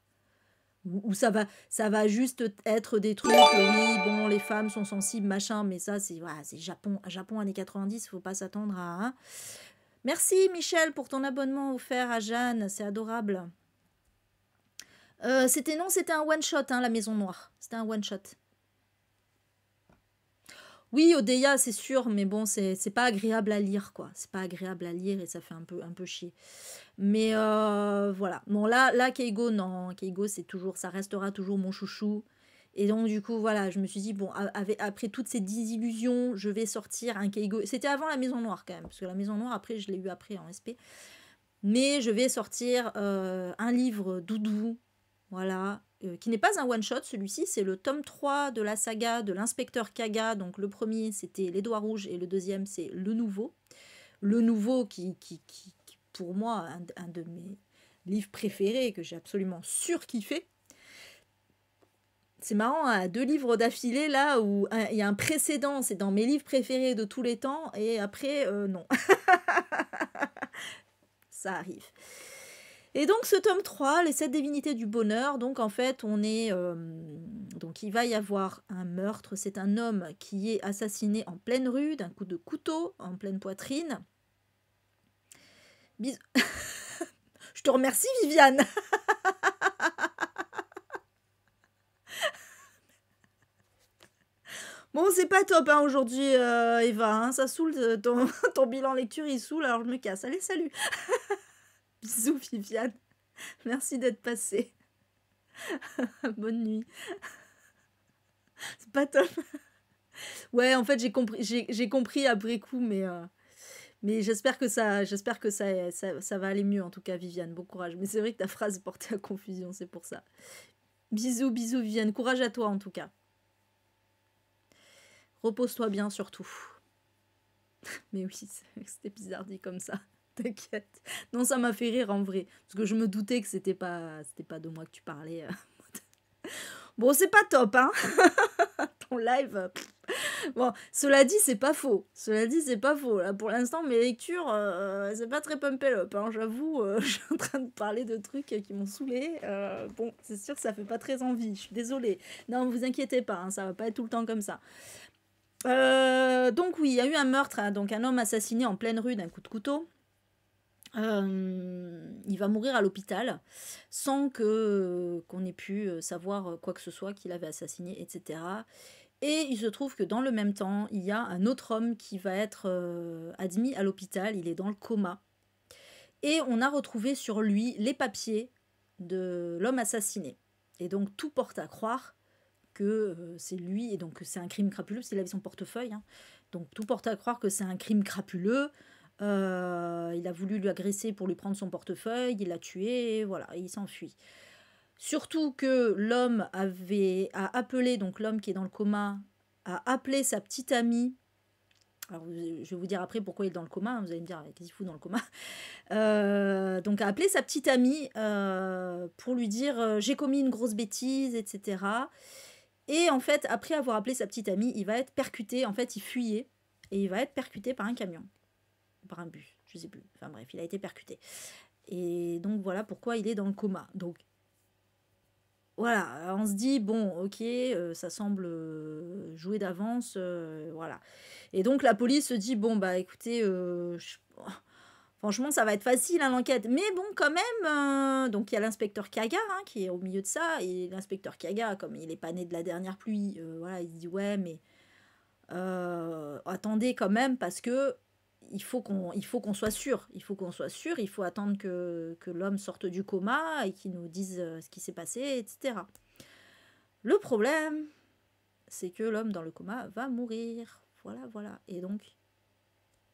Ou ça va, ça va juste être des trucs, oui, bon, les femmes sont sensibles, machin, mais ça, c'est voilà, c'est Japon, Japon années quatre-vingt-dix, il faut pas s'attendre à... Hein. Merci Michel pour ton abonnement offert à Jeanne, c'est adorable. Euh, c'était non, c'était un one-shot, hein, La Maison Noire. C'était un one-shot. Oui, Odeya, c'est sûr, mais bon, c'est pas agréable à lire, quoi. C'est pas agréable à lire et ça fait un peu, un peu chier. Mais euh, voilà. Bon, là, là Keigo, non. Keigo, c'est toujours, ça restera toujours mon chouchou. Et donc, du coup, voilà, je me suis dit, bon, avec, après toutes ces désillusions, je vais sortir un Keigo. C'était avant La Maison Noire, quand même, parce que La Maison Noire, après, je l'ai eu après en S P. Mais je vais sortir euh, un livre doudou, voilà. Euh, qui n'est pas un one-shot, celui-ci, c'est le tome trois de la saga de l'inspecteur Kaga. Donc le premier, c'était Les Doigts Rouges, et le deuxième, c'est Le Nouveau. Le Nouveau, qui, qui, qui, qui pour moi, un, un de mes livres préférés, que j'ai absolument surkiffé. C'est marrant, hein, deux livres d'affilée, là, où il y a un précédent, c'est dans mes livres préférés de tous les temps, et après, euh, non. Ça arrive. Et donc ce tome trois, les sept divinités du bonheur, donc en fait on est, euh, donc il va y avoir un meurtre, c'est un homme qui est assassiné en pleine rue, d'un coup de couteau, en pleine poitrine. Bis Je te remercie Viviane. Bon c'est pas top hein, aujourd'hui euh, Eva, hein, ça saoule, ton, ton bilan lecture il saoule, alors je me casse, allez salut. Bisous Viviane, merci d'être passée. Bonne nuit. C'est pas top. Ouais, en fait, j'ai compris, j'ai compris après coup, mais, euh, mais j'espère que, ça, j'espère que ça, ça, ça va aller mieux, en tout cas, Viviane. Bon courage. Mais c'est vrai que ta phrase portait à confusion, c'est pour ça. Bisous, bisous, Viviane. Courage à toi, en tout cas. Repose-toi bien, surtout. Mais oui, c'était bizarre dit comme ça. T'inquiète. Non, ça m'a fait rire en vrai. Parce que je me doutais que c'était pas, c'était pas de moi que tu parlais. Bon, c'est pas top, hein. Ton live. Bon, cela dit, c'est pas faux. Cela dit, c'est pas faux. Là, pour l'instant, mes lectures, euh, c'est pas très pump up. Hein. J'avoue, euh, je suis en train de parler de trucs qui m'ont saoulée. Euh, bon, c'est sûr que ça fait pas très envie. Je suis désolée. Non, vous inquiétez pas. Hein, ça va pas être tout le temps comme ça. Euh, donc oui, il y a eu un meurtre. Hein, donc un homme assassiné en pleine rue d'un coup de couteau. Euh, il va mourir à l'hôpital sans que qu'on ait pu savoir quoi que ce soit qu'il avait assassiné, et cetera. Et il se trouve que dans le même temps, il y a un autre homme qui va être euh, admis à l'hôpital. Il est dans le coma. Et on a retrouvé sur lui les papiers de l'homme assassiné. Et donc tout porte à croire que euh, c'est lui. Et donc c'est un crime crapuleux, parce qu'il avait son portefeuille. Hein. Donc tout porte à croire que c'est un crime crapuleux. Euh, il a voulu lui agresser pour lui prendre son portefeuille, il l'a tué, et voilà, et il s'enfuit. Surtout que l'homme avait a appelé, donc l'homme qui est dans le coma, a appelé sa petite amie. Alors, je vais vous dire après pourquoi il est dans le coma, hein, vous allez me dire, qu'est-ce qu'il fout dans le coma euh, donc, a appelé sa petite amie euh, pour lui dire, euh, j'ai commis une grosse bêtise, et cetera. Et en fait, après avoir appelé sa petite amie, il va être percuté, en fait, il fuyait, et il va être percuté par un camion. Par un bus, je sais plus, enfin bref, il a été percuté et donc voilà pourquoi il est dans le coma. Donc voilà, on se dit bon ok, euh, ça semble jouer d'avance, euh, voilà. Et donc la police se dit bon bah écoutez, euh, je... franchement ça va être facile hein, l'enquête, mais bon quand même, euh... donc il y a l'inspecteur Kaga hein, qui est au milieu de ça, et l'inspecteur Kaga comme il est pas né de la dernière pluie, euh, voilà, il se dit ouais mais euh, attendez quand même parce que il faut qu'on il faut qu'on soit sûr, il faut qu'on soit sûr, il faut attendre que, que l'homme sorte du coma et qu'il nous dise ce qui s'est passé, et cetera. Le problème, c'est que l'homme dans le coma va mourir. Voilà, voilà. Et donc,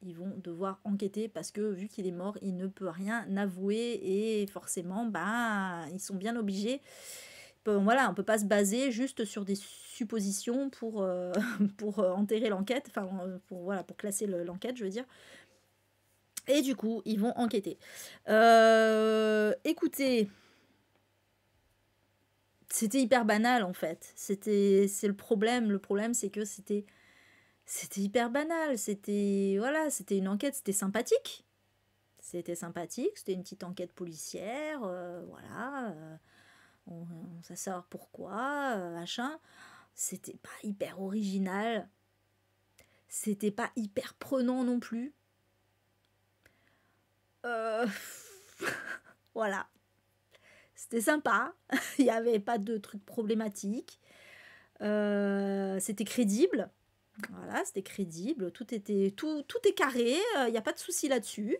ils vont devoir enquêter parce que vu qu'il est mort, il ne peut rien avouer et forcément, bah, ils sont bien obligés. Bon, voilà, on ne peut pas se baser juste sur des suppositions pour, euh, pour enterrer l'enquête, enfin, pour, voilà, pour classer l'enquête, je veux dire. Et du coup, ils vont enquêter. Euh, écoutez, c'était hyper banal, en fait. C'était, c'est le problème. Le problème, c'est que c'était... C'était hyper banal, c'était voilà, c'était une enquête, c'était sympathique. C'était sympathique, c'était une petite enquête policière, euh, voilà, euh, on, on sait savoir pourquoi, euh, machin. C'était pas hyper original, c'était pas hyper prenant non plus. Euh... voilà, c'était sympa, il n'y avait pas de trucs problématiques, euh, c'était crédible. Voilà, c'était crédible, tout était tout, tout est carré, il euh, n'y a pas de souci là-dessus.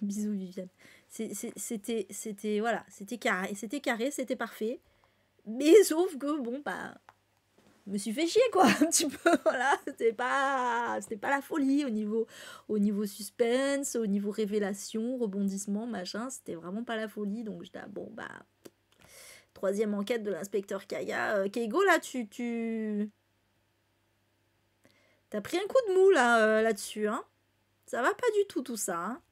Bisous Viviane. C'était c'était voilà, c'était carré, c'était carré, c'était parfait. Mais sauf que bon bah je me suis fait chier quoi, un petit peu voilà, c'était pas c'était pas la folie au niveau au niveau suspense, au niveau révélation, rebondissement, machin, c'était vraiment pas la folie donc j'étais ah, bon bah troisième enquête de l'inspecteur Kaya, euh, Keigo là tu tu t'as pris un coup de mou là, euh, là-dessus, hein. Ça va pas du tout tout ça, hein.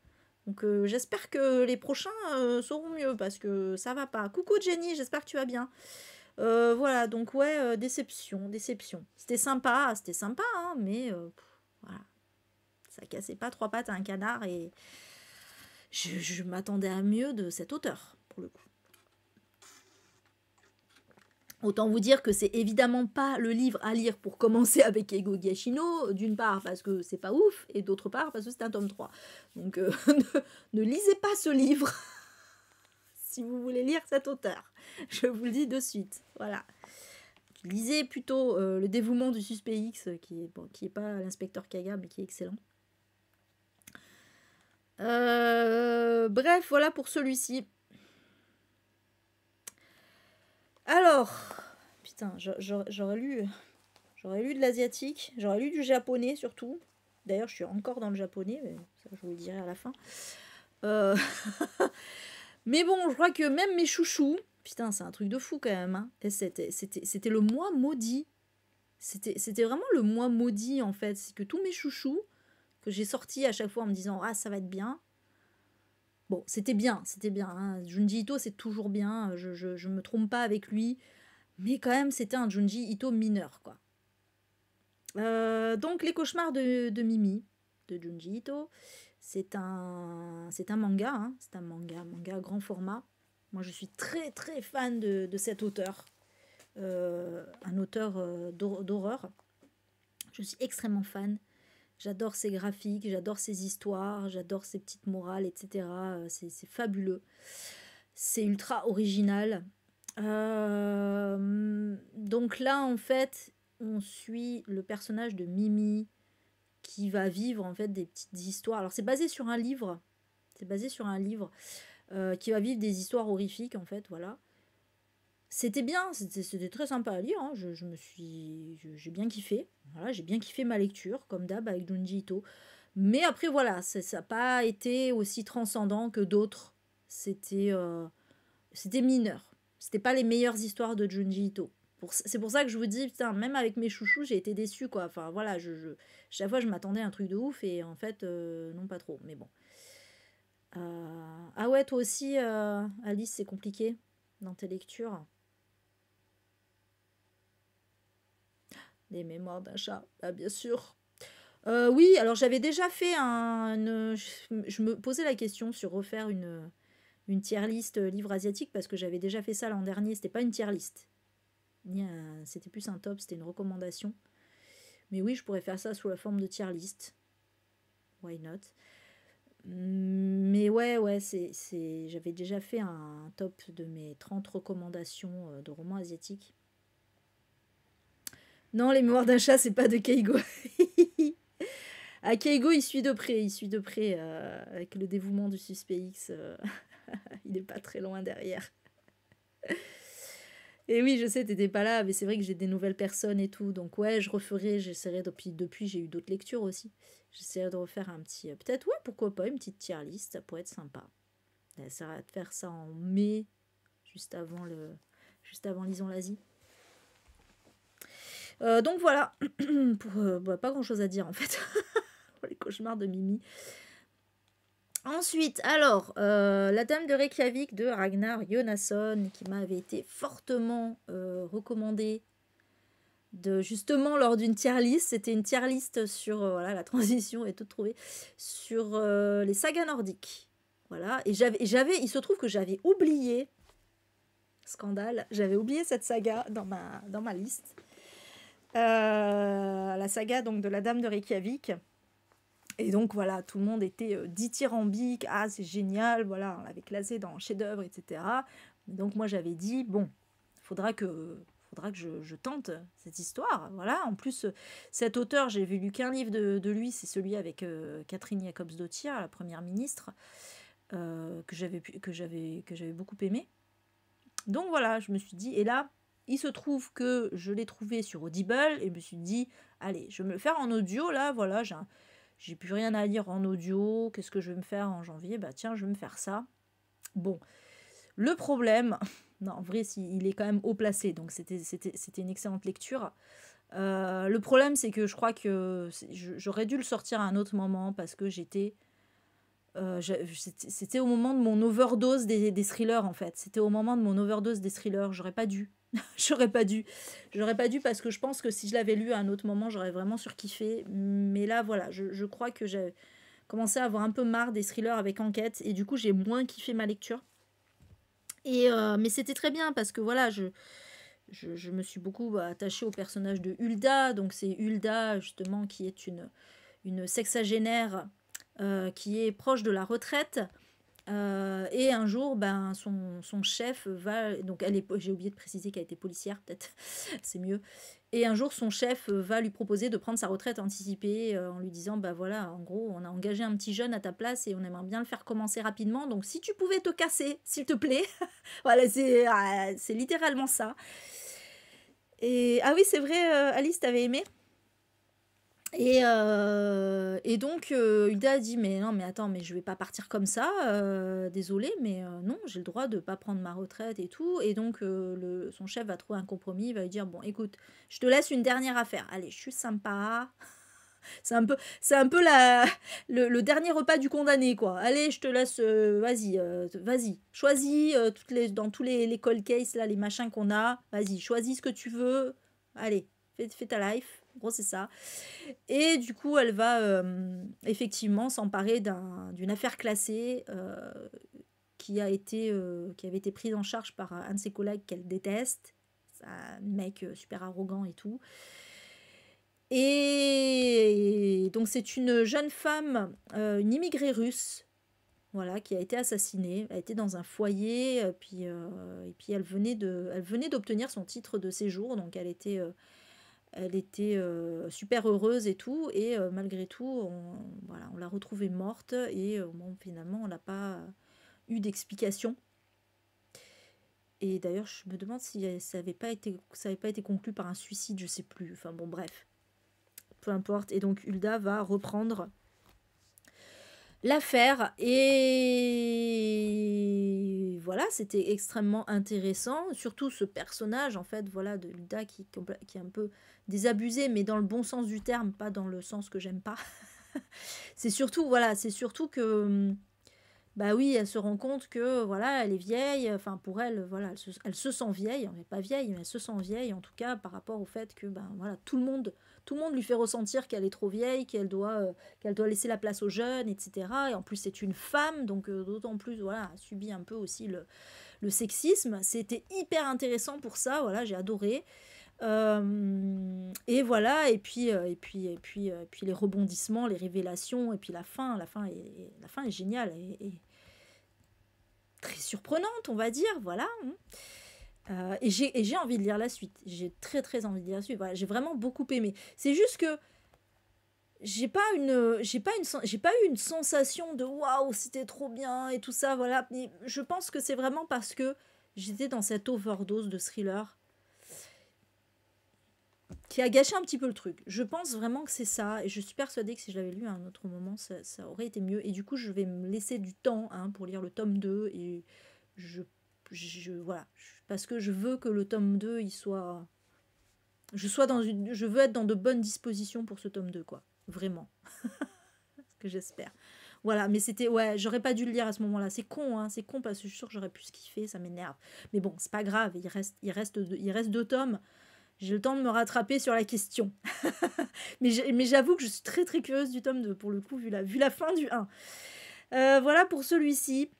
Donc euh, j'espère que les prochains euh, seront mieux parce que ça va pas. Coucou Jenny, j'espère que tu vas bien. Euh, voilà, donc ouais, euh, déception, déception. C'était sympa, c'était sympa, hein, mais euh, pff, voilà. Ça cassait pas trois pattes à un canard et je, je m'attendais à mieux de cet auteur, pour le coup. Autant vous dire que c'est évidemment pas le livre à lire pour commencer avec Keigo Higashino, d'une part parce que c'est pas ouf, et d'autre part parce que c'est un tome trois. Donc euh, ne, ne lisez pas ce livre si vous voulez lire cet auteur. Je vous le dis de suite, voilà. Lisez plutôt euh, Le dévouement du suspect X, qui est, bon, qui est pas l'inspecteur Kaga, mais qui est excellent. Euh, bref, voilà pour celui-ci. Alors, putain, j'aurais lu, j'aurais lu de l'asiatique, j'aurais lu du japonais surtout. D'ailleurs, je suis encore dans le japonais, mais ça je vous le dirai à la fin. Euh... mais bon, je crois que même mes chouchous, putain, c'est un truc de fou quand même. Hein. C'était le mois maudit. C'était vraiment le mois maudit en fait. C'est que tous mes chouchous, que j'ai sortis à chaque fois en me disant « Ah, ça va être bien », bon, c'était bien, c'était bien. Hein. Junji Ito, c'est toujours bien. Je, je, je me trompe pas avec lui. Mais quand même, c'était un Junji Ito mineur, quoi. Euh, donc, Les cauchemars de, de Mimi, de Junji Ito. C'est un, un manga. Hein. C'est un manga, manga grand format. Moi, je suis très, très fan de, de cet auteur. Euh, un auteur euh, d'horreur. Je suis extrêmement fan. J'adore ses graphiques, j'adore ses histoires, j'adore ses petites morales, et cetera. C'est fabuleux. C'est ultra original. Euh, donc là, en fait, on suit le personnage de Mimi qui va vivre en fait des petites histoires. Alors, c'est basé sur un livre. C'est basé sur un livre euh, qui va vivre des histoires horrifiques, en fait, voilà. C'était bien, c'était très sympa à lire, hein. je, je me suis, j'ai bien kiffé, voilà, j'ai bien kiffé ma lecture, comme d'hab avec Junji Ito, mais après voilà, ça n'a pas été aussi transcendant que d'autres, c'était euh, c'était mineur, c'était pas les meilleures histoires de Junji Ito, c'est pour ça que je vous dis, putain, même avec mes chouchous, j'ai été déçue, quoi, enfin voilà, je, je, chaque fois je m'attendais à un truc de ouf, et en fait, euh, non pas trop, mais bon. Euh, ah ouais, toi aussi, euh, Alice, c'est compliqué dans tes lectures. Des mémoires d'un chat, ah, bien sûr. Euh, oui, alors j'avais déjà fait un... Une, je me posais la question sur refaire une, une tier list livre asiatique parce que j'avais déjà fait ça l'an dernier. C'était pas une tier list. C'était plus un top, c'était une recommandation. Mais oui, je pourrais faire ça sous la forme de tier list. Why not? Mais ouais, ouais, c'est, c'est... j'avais déjà fait un top de mes trente recommandations de romans asiatiques. Non, Les mémoires d'un chat, c'est pas de Keigo. À Keigo, il suit de près, il suit de près euh, avec Le dévouement du suspect X. Euh, il n'est pas très loin derrière. Et oui, je sais, t'étais pas là, mais c'est vrai que j'ai des nouvelles personnes et tout. Donc ouais, je referai, j'essaierai. Depuis, depuis j'ai eu d'autres lectures aussi. J'essaierai de refaire un petit... Peut-être, ouais, pourquoi pas, une petite tier list. Ça pourrait être sympa. Ça va te faire ça en mai, juste avant le... Juste avant Lisons l'Asie. Euh, donc voilà. Pour, euh, bah, pas grand-chose à dire, en fait. Les cauchemars de Mimi. Ensuite, alors, euh, La Dame de Reykjavik de Ragnar Jonasson, qui m'avait été fortement euh, recommandée, de, justement lors d'une tier list. C'était une tier list sur euh, voilà, la transition et tout trouvé, sur euh, les sagas nordiques. Voilà, et j'avais, j'avais, il se trouve que j'avais oublié, scandale, j'avais oublié cette saga dans ma, dans ma liste. Euh, la saga donc de La Dame de Reykjavik. Et donc voilà, tout le monde était euh, dithyrambique, ah c'est génial, voilà, on l'avait classé dans chef-d'œuvre, et cetera. Donc moi j'avais dit, bon, faudra que, faudra que je, je tente cette histoire, voilà. En plus, euh, cet auteur, j'ai vu lu qu'un livre de, de lui, c'est celui avec euh, Catherine Jacobsdottir, la première ministre, euh, que j'avais que j'avais que j'avais beaucoup aimé. Donc voilà, je me suis dit, et là, il se trouve que je l'ai trouvé sur Audible, et je me suis dit, allez, je vais me le faire en audio, là, voilà, j'ai un... J'ai plus rien à lire en audio. Qu'est-ce que je vais me faire en janvier? Bah tiens, je vais me faire ça. Bon, le problème... Non, en vrai, il est quand même haut placé. Donc, c'était une excellente lecture. Euh, le problème, c'est que je crois que j'aurais dû le sortir à un autre moment parce que j'étais... Euh, c'était au moment de mon overdose des, des thrillers, en fait. C'était au moment de mon overdose des thrillers. J'aurais pas dû. J'aurais pas dû. J'aurais pas dû parce que je pense que si je l'avais lu à un autre moment, j'aurais vraiment surkiffé. Mais là, voilà, je, je crois que j'ai commencé à avoir un peu marre des thrillers avec enquête. Et du coup, j'ai moins kiffé ma lecture. Et, euh, mais c'était très bien parce que voilà, je, je, je me suis beaucoup attachée au personnage de Hulda. Donc, c'est Hulda, justement, qui est une, une sexagénaire euh, qui est proche de la retraite. Euh, et un jour, ben, son, son chef va... Donc, j'ai oublié de préciser qu'elle était policière, peut-être. C'est mieux. Et un jour, son chef va lui proposer de prendre sa retraite anticipée euh, en lui disant, ben voilà, en gros, on a engagé un petit jeune à ta place et on aimerait bien le faire commencer rapidement. Donc, si tu pouvais te casser, s'il te plaît. Voilà, c'est euh, c'est littéralement ça. Et... Ah oui, c'est vrai, euh, Alice, t'avais aimé ? Et, euh, et donc euh, Hulda a dit mais non mais attends mais je vais pas partir comme ça, euh, désolée mais euh, non j'ai le droit de pas prendre ma retraite et tout. Et donc euh, le, son chef va trouver un compromis, il va lui dire bon écoute je te laisse une dernière affaire, allez je suis sympa, c'est un peu, c'est un peu la, le, le dernier repas du condamné quoi, allez je te laisse, euh, vas-y, euh, vas-y choisis euh, toutes les, dans tous les, les cold cases là les machins qu'on a, vas-y choisis ce que tu veux, allez fais, fais ta life. En gros, c'est ça. Et du coup, elle va euh, effectivement s'emparer d'un, d'une affaire classée euh, qui, a été, euh, qui avait été prise en charge par un de ses collègues qu'elle déteste. C'est un mec super arrogant et tout. Et, et donc, c'est une jeune femme, euh, une immigrée russe, voilà, qui a été assassinée. Elle était dans un foyer et puis, euh, et puis elle venait de, elle venait d'obtenir son titre de séjour. Donc, elle était... Euh, Elle était euh, super heureuse et tout, et euh, malgré tout, on, voilà, on l'a retrouvée morte, et euh, bon, finalement, on n'a pas eu d'explication. Et d'ailleurs, je me demande si ça n'avait pas été, ça avait pas été conclu par un suicide, je sais plus. Enfin bon, bref, peu importe. Et donc, Hulda va reprendre l'affaire, et voilà, c'était extrêmement intéressant, surtout ce personnage, en fait, voilà, de Hulda qui, qui est un peu désabusé, mais dans le bon sens du terme, pas dans le sens que j'aime pas. C'est surtout, voilà, c'est surtout que, bah oui, elle se rend compte que, voilà, elle est vieille, enfin, pour elle, voilà, elle se, elle se sent vieille, elle n'est pas vieille, mais elle se sent vieille, en tout cas, par rapport au fait que, ben, voilà, tout le monde... Tout le monde lui fait ressentir qu'elle est trop vieille, qu'elle doit, euh, qu'elle doit laisser la place aux jeunes, et cetera. Et en plus, c'est une femme, donc euh, d'autant plus, voilà, elle subit un peu aussi le, le sexisme. C'était hyper intéressant pour ça, voilà, j'ai adoré. Euh, et voilà, et puis, euh, et puis, et puis, euh, et puis les rebondissements, les révélations, et puis la fin, la fin est, la fin est géniale et, et très surprenante, on va dire, voilà. Euh, et j'ai envie de lire la suite. J'ai très très envie de lire la suite. Voilà, j'ai vraiment beaucoup aimé. C'est juste que j'ai pas une j'ai pas une j'ai pas eu une sensation de waouh c'était trop bien et tout ça voilà. Mais je pense que c'est vraiment parce que J'étais dans cette overdose de thriller qui a gâché un petit peu le truc. Je pense vraiment que c'est ça. Et je suis persuadée que si je l'avais lu à un autre moment, ça, ça aurait été mieux. Et du coup, je vais me laisser du temps hein, pour lire le tome deux. Et je, je, voilà, parce que je veux que le tome deux, il soit... Je, sois dans une, je veux être dans de bonnes dispositions pour ce tome deux, quoi. Vraiment. Ce que j'espère. Voilà, mais c'était... Ouais, j'aurais pas dû le lire à ce moment-là. C'est con, hein. C'est con parce que je suis sûre que j'aurais pu se kiffer. Ça m'énerve. Mais bon, c'est pas grave. Il reste, il reste, deux, il reste deux tomes. J'ai le temps de me rattraper sur la question. Mais j'avoue que je suis très très curieuse du tome deux, pour le coup, vu la, vu la fin du un. Euh, voilà pour celui-ci.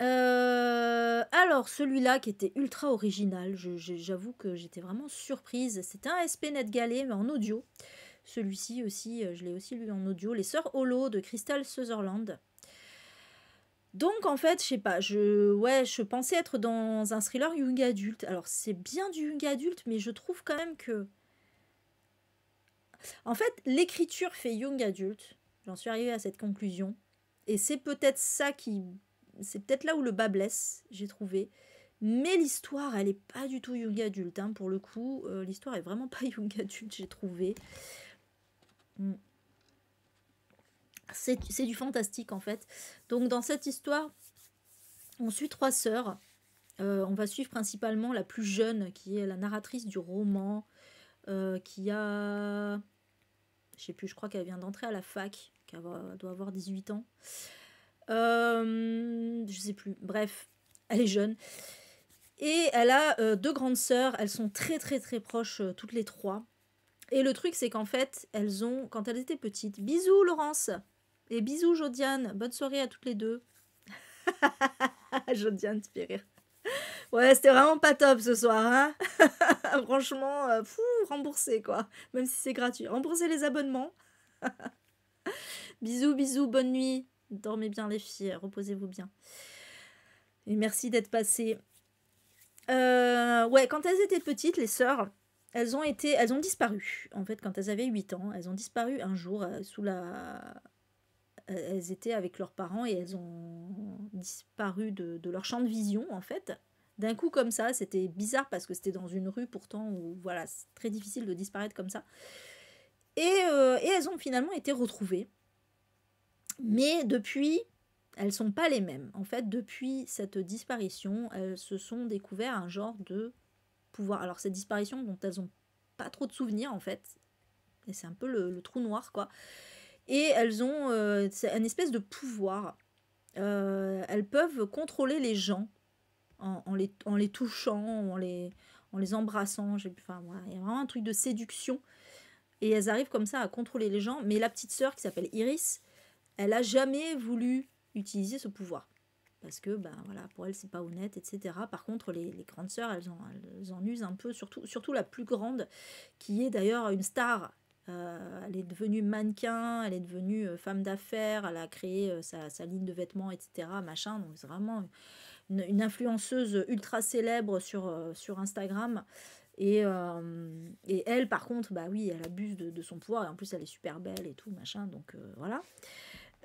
Euh, alors, celui-là qui était ultra original, j'avoue que j'étais vraiment surprise. C'était un S P Netgalais, mais en audio. Celui-ci aussi, je l'ai aussi lu en audio. Les Sœurs Hollow de Crystal Sutherland. Donc, en fait, je sais pas, je, ouais, je pensais être dans un thriller young adulte. Alors, c'est bien du young adulte, mais je trouve quand même que... En fait, l'écriture fait young adulte. J'en suis arrivée à cette conclusion. Et c'est peut-être ça qui... C'est peut-être là où le bas blesse, j'ai trouvé. Mais l'histoire, elle n'est pas du tout young adulte. Hein. Pour le coup, euh, l'histoire est vraiment pas young adulte, j'ai trouvé. Mm. C'est du fantastique, en fait. Donc, dans cette histoire, on suit trois sœurs. Euh, on va suivre principalement la plus jeune, qui est la narratrice du roman, euh, qui a... Je sais plus, je crois qu'elle vient d'entrer à la fac, qu'elle doit avoir dix-huit ans. Euh, je sais plus. Bref, elle est jeune. Et elle a euh, deux grandes sœurs. Elles sont très, très, très proches, euh, toutes les trois. Et le truc, c'est qu'en fait, elles ont, quand elles étaient petites... Bisous, Laurence! Et bisous, Jodiane. Bonne soirée à toutes les deux. Jodiane, tu fais rire. Ouais, c'était vraiment pas top ce soir, hein. Franchement, euh, fou, remboursez, quoi. Même si c'est gratuit. Remboursez les abonnements. Bisous, bisous, bonne nuit. Dormez bien, les filles. Reposez-vous bien. Et merci d'être passées. Euh, ouais, quand elles étaient petites, les sœurs... Elles ont, été, elles ont disparu, en fait, quand elles avaient huit ans. Elles ont disparu un jour euh, sous la... Elles étaient avec leurs parents et elles ont disparu de, de leur champ de vision, en fait. D'un coup, comme ça, c'était bizarre parce que c'était dans une rue, pourtant, où, voilà, c'est très difficile de disparaître comme ça. Et, euh, et elles ont finalement été retrouvées. Mais depuis, elles ne sont pas les mêmes. En fait, depuis cette disparition, elles se sont découvertes un genre de... pouvoir. Alors, ces disparitions dont elles n'ont pas trop de souvenirs, en fait, et c'est un peu le, le trou noir, quoi. Et elles ont euh, une espèce de pouvoir. Euh, elles peuvent contrôler les gens en, en, les, en les touchant, en les, en les embrassant. Enfin, voilà, il y a vraiment un truc de séduction. Et elles arrivent comme ça à contrôler les gens. Mais la petite sœur, qui s'appelle Iris, elle n'a jamais voulu utiliser ce pouvoir. Parce que ben, voilà, pour elle, c'est pas honnête, et cetera. Par contre, les, les grandes sœurs, elles en, elles en usent un peu, surtout, surtout la plus grande, qui est d'ailleurs une star. Euh, elle est devenue mannequin, elle est devenue femme d'affaires, elle a créé sa, sa ligne de vêtements, et cetera. Machin, donc c'est vraiment une, une influenceuse ultra célèbre sur, sur Instagram. Et, euh, et elle, par contre, bah oui, elle abuse de, de son pouvoir, et en plus, elle est super belle et tout, machin, donc euh, voilà.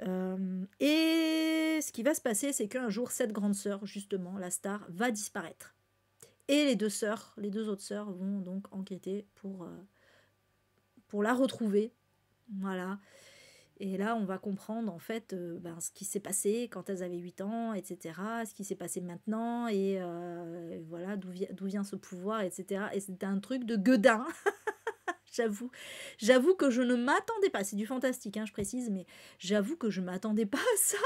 Euh, et ce qui va se passer, c'est qu'un jour, cette grande sœur, justement, la star, va disparaître. Et les deux sœurs, les deux autres sœurs vont donc enquêter pour, euh, pour la retrouver. Voilà. Et là, on va comprendre, en fait, euh, ben, ce qui s'est passé quand elles avaient huit ans, et cetera. Ce qui s'est passé maintenant, et euh, voilà, d'où vi- d'où vient ce pouvoir, et cetera. Et c'est un truc de gueudin. J'avoue, j'avoue que je ne m'attendais pas, c'est du fantastique, hein, je précise, mais j'avoue que je ne m'attendais pas à ça,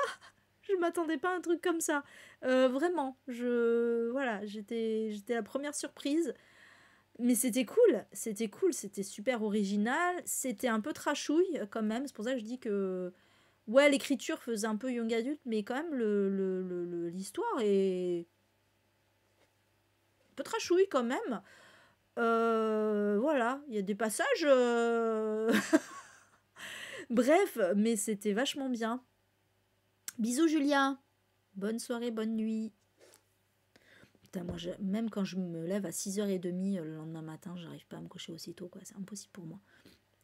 je ne m'attendais pas à un truc comme ça, euh, vraiment, je, voilà, j'étais la première surprise, mais c'était cool, c'était cool, c'était super original, c'était un peu trashouille quand même, c'est pour ça que je dis que, ouais, l'écriture faisait un peu young adulte, mais quand même, le, le, le, l'histoire est un peu trashouille quand même. Euh, voilà, il y a des passages euh... bref, mais c'était vachement bien. Bisous Julia, bonne soirée, bonne nuit. Putain, moi je... même quand je me lève à six heures trente le lendemain matin, j'arrive pas à me coucher aussitôt, quoi. C'est impossible pour moi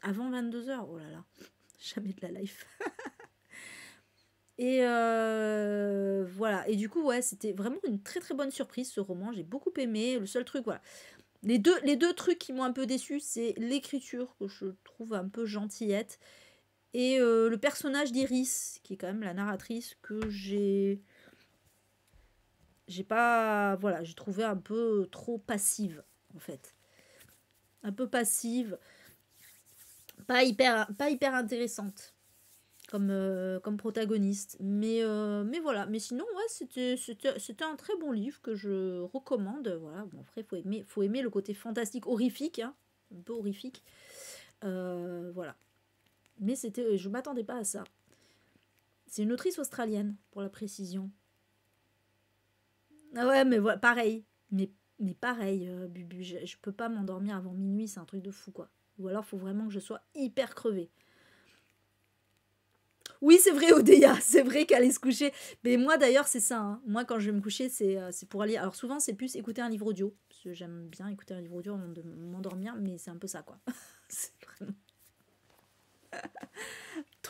avant vingt-deux heures, oh là là, jamais de la life. Et euh, voilà. Et du coup, ouais, c'était vraiment une très très bonne surprise, ce roman. J'ai beaucoup aimé. Le seul truc, voilà. Les deux, les deux trucs qui m'ont un peu déçu, c'est l'écriture, que je trouve un peu gentillette, et euh, le personnage d'Iris, qui est quand même la narratrice, que j'ai... J'ai pas... Voilà, j'ai trouvé un peu trop passive, en fait. Un peu passive. Pas hyper, pas hyper intéressante comme, euh, comme protagoniste. Mais, euh, mais voilà. Mais sinon, ouais, c'était un très bon livre que je recommande. Voilà. Bon, après, il faut aimer, faut aimer le côté fantastique, horrifique. Hein, un peu horrifique. Euh, voilà. Mais c'était, je ne m'attendais pas à ça. C'est une autrice australienne, pour la précision. Ah ouais, mais voilà, pareil. Mais, mais pareil, euh, Bubu, je, je peux pas m'endormir avant minuit, c'est un truc de fou, quoi. Ou alors, faut vraiment que je sois hyper crevée. Oui, c'est vrai, Odea, c'est vrai qu'aller se coucher. Mais moi, d'ailleurs, c'est ça. Hein. Moi, quand je vais me coucher, c'est euh, pour aller... Alors souvent, c'est plus écouter un livre audio. Parce que j'aime bien écouter un livre audio avant de m'endormir, mais c'est un peu ça, quoi. C'est vraiment...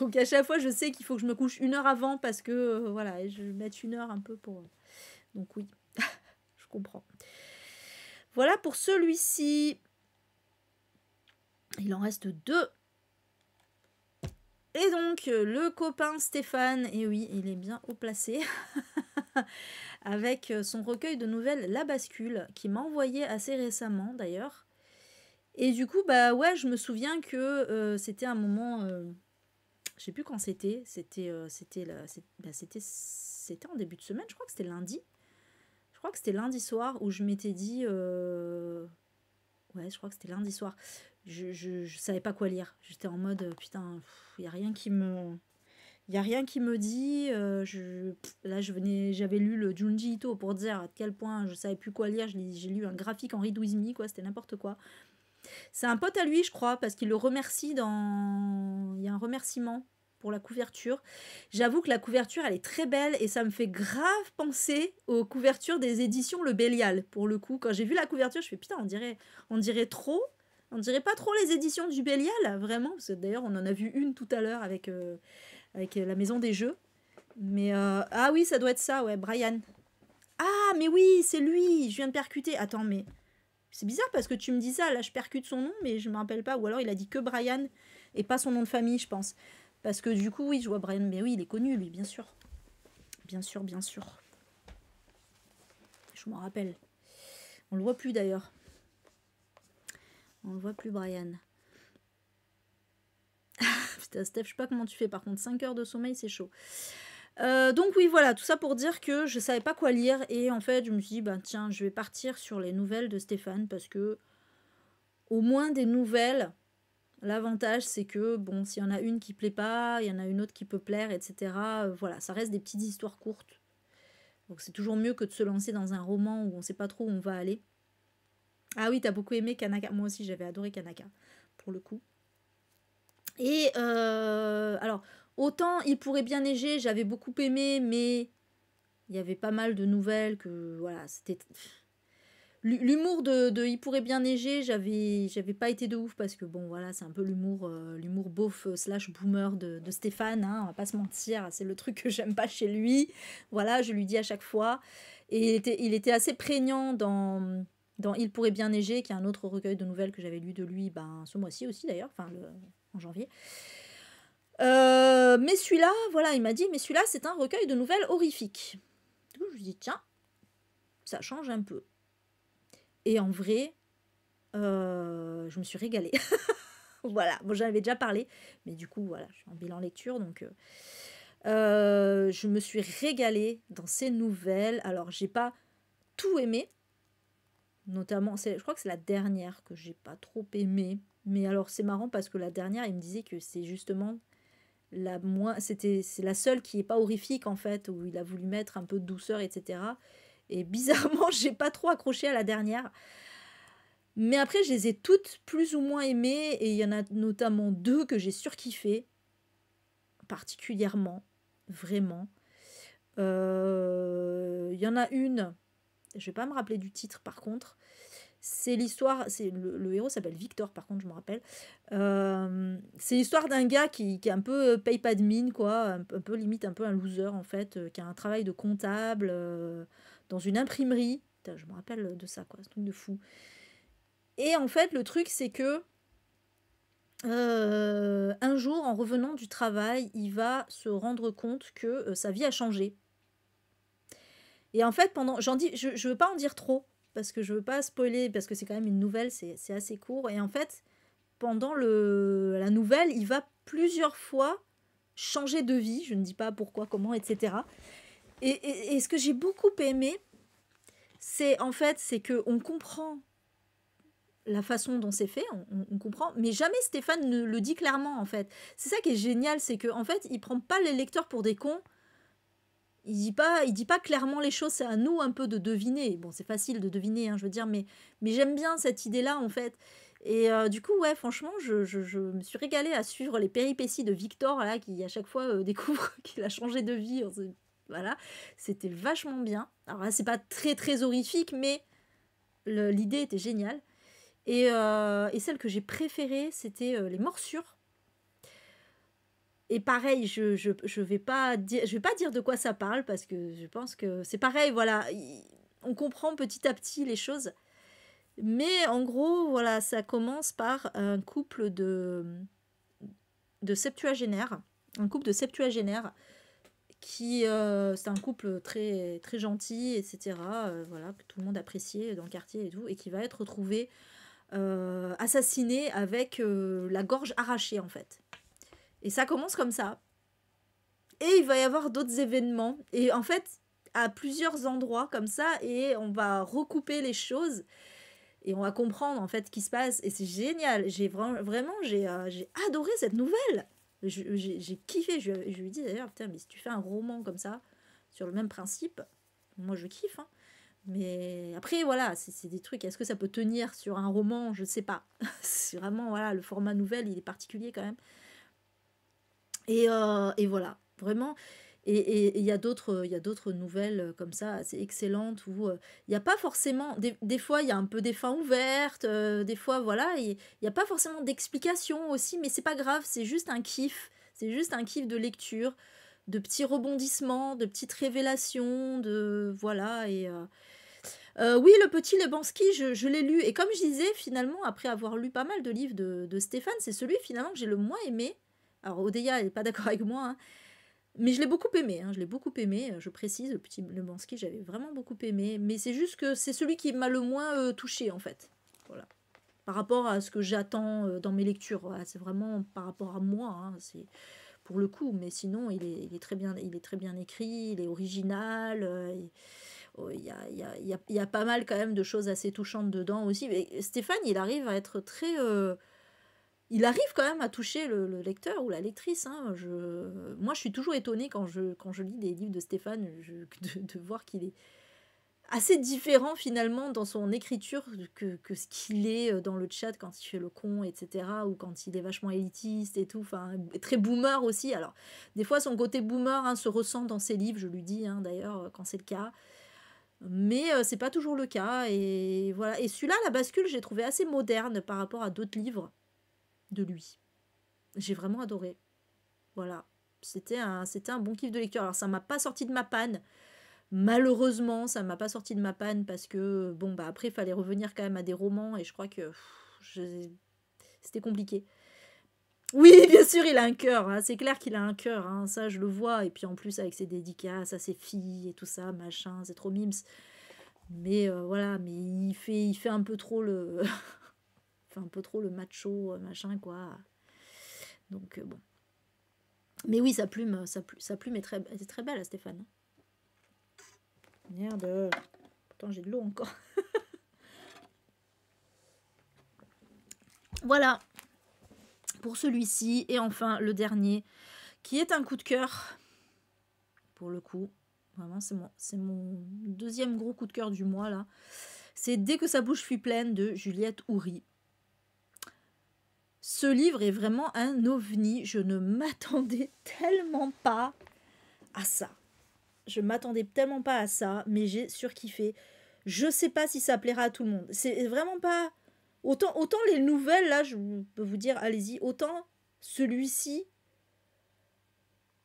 Donc, à chaque fois, je sais qu'il faut que je me couche une heure avant parce que, euh, voilà, je vais mettre une heure un peu pour... Donc oui, je comprends. Voilà pour celui-ci. Il en reste deux. Et donc, le copain Stéphane, et oui, il est bien haut placé, avec son recueil de nouvelles La Bascule, qui m'a envoyé assez récemment d'ailleurs. Et du coup, bah ouais, je me souviens que euh, c'était un moment... Euh, je sais plus quand c'était. C'était euh, c'était bah, en début de semaine, je crois que c'était lundi. Je crois que c'était lundi soir où je m'étais dit... Euh... Ouais, je crois que c'était lundi soir. Je, je, je savais pas quoi lire. J'étais en mode, putain, il n'y a rien qui me... Il n'y a rien qui me dit. Euh, je... Pff, là, je venais, j'avais lu le Junji Ito pour dire à quel point je savais plus quoi lire. J'ai lu un graphique en Read With Me, quoi. C'était n'importe quoi. C'est un pote à lui, je crois, parce qu'il le remercie dans... Il y a un remerciement pour la couverture. J'avoue que la couverture, elle est très belle et ça me fait grave penser aux couvertures des éditions Le Bélial. Pour le coup, quand j'ai vu la couverture, je fais putain, on dirait, on dirait trop, on dirait pas trop les éditions du Bélial, vraiment. Parce que d'ailleurs, on en a vu une tout à l'heure avec, euh, avec La Maison des Jeux. Mais euh, ah oui, ça doit être ça, ouais, Brian. Ah, mais oui, c'est lui, je viens de percuter. Attends, mais c'est bizarre parce que tu me dis ça, là, je percute son nom, mais je me rappelle pas. Ou alors, il a dit que Brian et pas son nom de famille, je pense. Parce que du coup, oui, je vois Brian, mais oui, il est connu, lui, bien sûr. Bien sûr, bien sûr. Je m'en rappelle. On le voit plus, d'ailleurs. On le voit plus, Brian. Putain, Steph, je sais pas comment tu fais. Par contre, cinq heures de sommeil, c'est chaud. Euh, donc oui, voilà, tout ça pour dire que je savais pas quoi lire. Et en fait, je me suis dit, ben, tiens, je vais partir sur les nouvelles de Stéphane. Parce que, au moins des nouvelles... L'avantage, c'est que, bon, s'il y en a une qui plaît pas, il y en a une autre qui peut plaire, et cetera. Voilà, ça reste des petites histoires courtes. Donc, c'est toujours mieux que de se lancer dans un roman où on sait pas trop où on va aller. Ah oui, t'as beaucoup aimé Kanaka. Moi aussi, j'avais adoré Kanaka, pour le coup. Et, euh, alors, autant Il pourrait bien neiger, j'avais beaucoup aimé, mais il y avait pas mal de nouvelles que, voilà, c'était... L'humour de, de Il pourrait bien neiger, j'avais j'avais pas été de ouf parce que bon voilà, c'est un peu l'humour euh, l'humour beauf slash boomer de, de Stéphane, hein, on va pas se mentir, c'est le truc que j'aime pas chez lui, voilà, je lui dis à chaque fois. Et il était, il était assez prégnant dans, dans Il pourrait bien neiger, qui est un autre recueil de nouvelles que j'avais lu de lui ben, ce mois-ci aussi d'ailleurs, enfin en janvier. Euh, mais celui-là, voilà, il m'a dit, mais celui-là c'est un recueil de nouvelles horrifiques. Du coup je lui dis, tiens, ça change un peu. Et en vrai, euh, je me suis régalée. Voilà, bon, j'en avais déjà parlé, mais du coup, voilà, je suis en bilan lecture, donc euh, euh, je me suis régalée dans ces nouvelles. Alors, j'ai pas tout aimé, notamment, je crois que c'est la dernière que j'ai pas trop aimée. Mais alors, c'est marrant parce que la dernière, il me disait que c'est justement la moins, c'était, c'est la seule qui est pas horrifique en fait, où il a voulu mettre un peu de douceur, et cetera. Et bizarrement, j'ai pas trop accroché à la dernière. Mais après, je les ai toutes plus ou moins aimées. Et il y en a notamment deux que j'ai surkiffées. Particulièrement. Vraiment. Euh, il y en a une. Je vais pas me rappeler du titre, par contre. C'est l'histoire, le, le héros s'appelle Victor, par contre, je me rappelle. Euh, c'est l'histoire d'un gars qui, qui est un peu paye pas de mine, quoi, un, un peu limite, un peu un loser, en fait, euh, qui a un travail de comptable euh, dans une imprimerie. Putain, je me rappelle de ça, quoi, c'est un truc de fou. Et en fait, le truc, c'est que euh, un jour, en revenant du travail, il va se rendre compte que euh, sa vie a changé. Et en fait, pendant, j'en dis, je ne veux pas en dire trop, parce que je veux pas spoiler, parce que c'est quand même une nouvelle, c'est assez court. Et en fait, pendant le, la nouvelle, il va plusieurs fois changer de vie. Je ne dis pas pourquoi, comment, et cetera. Et, et, et ce que j'ai beaucoup aimé, c'est en fait, c'est qu'on comprend la façon dont c'est fait, on, on comprend, mais jamais Stéphane ne le dit clairement, en fait. C'est ça qui est génial, c'est qu'en en fait, il ne prend pas les lecteurs pour des cons. Il dit pas, il dit pas clairement les choses, c'est à nous un peu de deviner. Bon, c'est facile de deviner, hein, je veux dire, mais, mais j'aime bien cette idée-là, en fait. Et euh, du coup, ouais, franchement, je, je, je me suis régalée à suivre les péripéties de Victor, là, qui à chaque fois euh, découvre qu'il a changé de vie. Voilà, c'était vachement bien. Alors là, c'est pas très, très horrifique, mais l'idée était géniale. Et, euh, et celle que j'ai préférée, c'était euh, les morsures. Et pareil, je je, je vais pas dire, je vais pas dire de quoi ça parle, parce que je pense que c'est pareil, voilà, on comprend petit à petit les choses. Mais en gros, voilà, ça commence par un couple de, de septuagénaires, un couple de septuagénaires, qui, euh, c'est un couple très, très gentil, et cetera, euh, voilà, que tout le monde appréciait dans le quartier et tout, et qui va être retrouvé euh, assassiné avec euh, la gorge arrachée, en fait. Et ça commence comme ça. Et il va y avoir d'autres événements. Et en fait, à plusieurs endroits comme ça, et on va recouper les choses. Et on va comprendre, en fait, ce qui se passe. Et c'est génial. J'ai vra vraiment, j'ai euh, adoré cette nouvelle. J'ai kiffé. Je, je lui dis d'ailleurs, putain, mais si tu fais un roman comme ça, sur le même principe, moi, je kiffe. Hein. Mais après, voilà, c'est des trucs. Est-ce que ça peut tenir sur un roman? Je ne sais pas. C'est vraiment, voilà, le format nouvelle, il est particulier quand même. Et, euh, et voilà, vraiment. Et il y a d'autres nouvelles comme ça, assez excellentes, où il euh, n'y a pas forcément... Des, des fois, il y a un peu des fins ouvertes, euh, des fois, voilà, il n'y a pas forcément d'explication aussi, mais c'est pas grave, c'est juste un kiff. C'est juste un kiff de lecture, de petits rebondissements, de petites révélations, de... Voilà, et... Euh, euh, oui, Le Petit Lebanski, je, je l'ai lu. Et comme je disais, finalement, après avoir lu pas mal de livres de, de Stéphane, c'est celui, finalement, que j'ai le moins aimé. Alors, Odea, elle n'est pas d'accord avec moi, hein. Mais je l'ai beaucoup aimé, hein. Je l'ai beaucoup aimé, je précise, Le Petit Lebanski, j'avais vraiment beaucoup aimé, mais c'est juste que c'est celui qui m'a le moins euh, touché, en fait, voilà, par rapport à ce que j'attends euh, dans mes lectures, voilà. C'est vraiment par rapport à moi, hein. C'est pour le coup, mais sinon, il est, il est, très, bien, il est très bien écrit, il est original, euh, il... Oh, y a, y a, y a, y a pas mal quand même de choses assez touchantes dedans aussi, mais Stéphane, il arrive à être très... Euh, il arrive quand même à toucher le, le lecteur ou la lectrice. Hein. Je, moi, je suis toujours étonnée quand je, quand je lis des livres de Stéphane, je, de, de voir qu'il est assez différent, finalement, dans son écriture que, que ce qu'il est dans le chat quand il fait le con, et cetera, ou quand il est vachement élitiste et tout, enfin, très boomer aussi. Alors, des fois, son côté boomer, hein, se ressent dans ses livres, je lui dis, hein, d'ailleurs, quand c'est le cas. Mais euh, c'est pas toujours le cas. Et, voilà. Et celui-là, La Bascule, j'ai trouvé assez moderne par rapport à d'autres livres de lui. J'ai vraiment adoré. Voilà. C'était un, c'était un bon kiff de lecture. Alors, ça m'a pas sorti de ma panne. Malheureusement, ça m'a pas sorti de ma panne parce que, bon, bah, après, il fallait revenir quand même à des romans et je crois que c'était compliqué. Oui, bien sûr, il a un cœur. Hein. C'est clair qu'il a un cœur. Hein. Ça, je le vois. Et puis, en plus, avec ses dédicaces à ses filles et tout ça, machin, c'est trop mimes. Mais euh, voilà, mais il fait, il fait un peu trop le... un peu trop le macho, machin, quoi. Donc, bon. Mais oui, sa plume, sa plume, sa plume est, très, est très belle à Stéphane. Merde. Pourtant, j'ai de l'eau encore. Voilà. Pour celui-ci. Et enfin, le dernier, qui est un coup de cœur. Pour le coup. Vraiment, c'est mon, c'est mon deuxième gros coup de cœur du mois, là. C'est Dès que sa bouche fut pleine, de Juliette Houry. Ce livre est vraiment un ovni. Je ne m'attendais tellement pas à ça. Je m'attendais tellement pas à ça, mais j'ai surkiffé. je sais pas si ça plaira à tout le monde. C'est vraiment pas... Autant, autant les nouvelles, là, je peux vous dire, allez-y, autant celui-ci,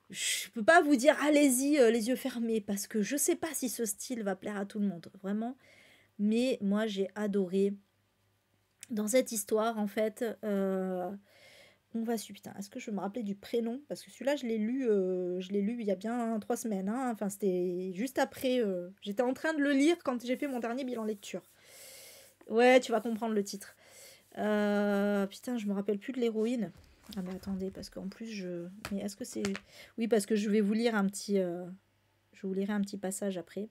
je peux pas vous dire, allez-y, euh, les yeux fermés, parce que je sais pas si ce style va plaire à tout le monde, vraiment. Mais moi, j'ai adoré. Dans cette histoire, en fait, euh, on va su... Putain, est-ce que je me rappelais du prénom? Parce que celui-là, je l'ai lu, euh, je l'ai lu il y a bien hein, trois semaines. Hein. Enfin, c'était juste après. Euh, J'étais en train de le lire quand j'ai fait mon dernier bilan lecture. Ouais, tu vas comprendre le titre. Euh, putain, je me rappelle plus de l'héroïne. Ah mais attendez, parce qu'en plus je... Mais est-ce que c'est... Oui, parce que je vais vous lire un petit... Euh... Je vous lirai un petit passage après.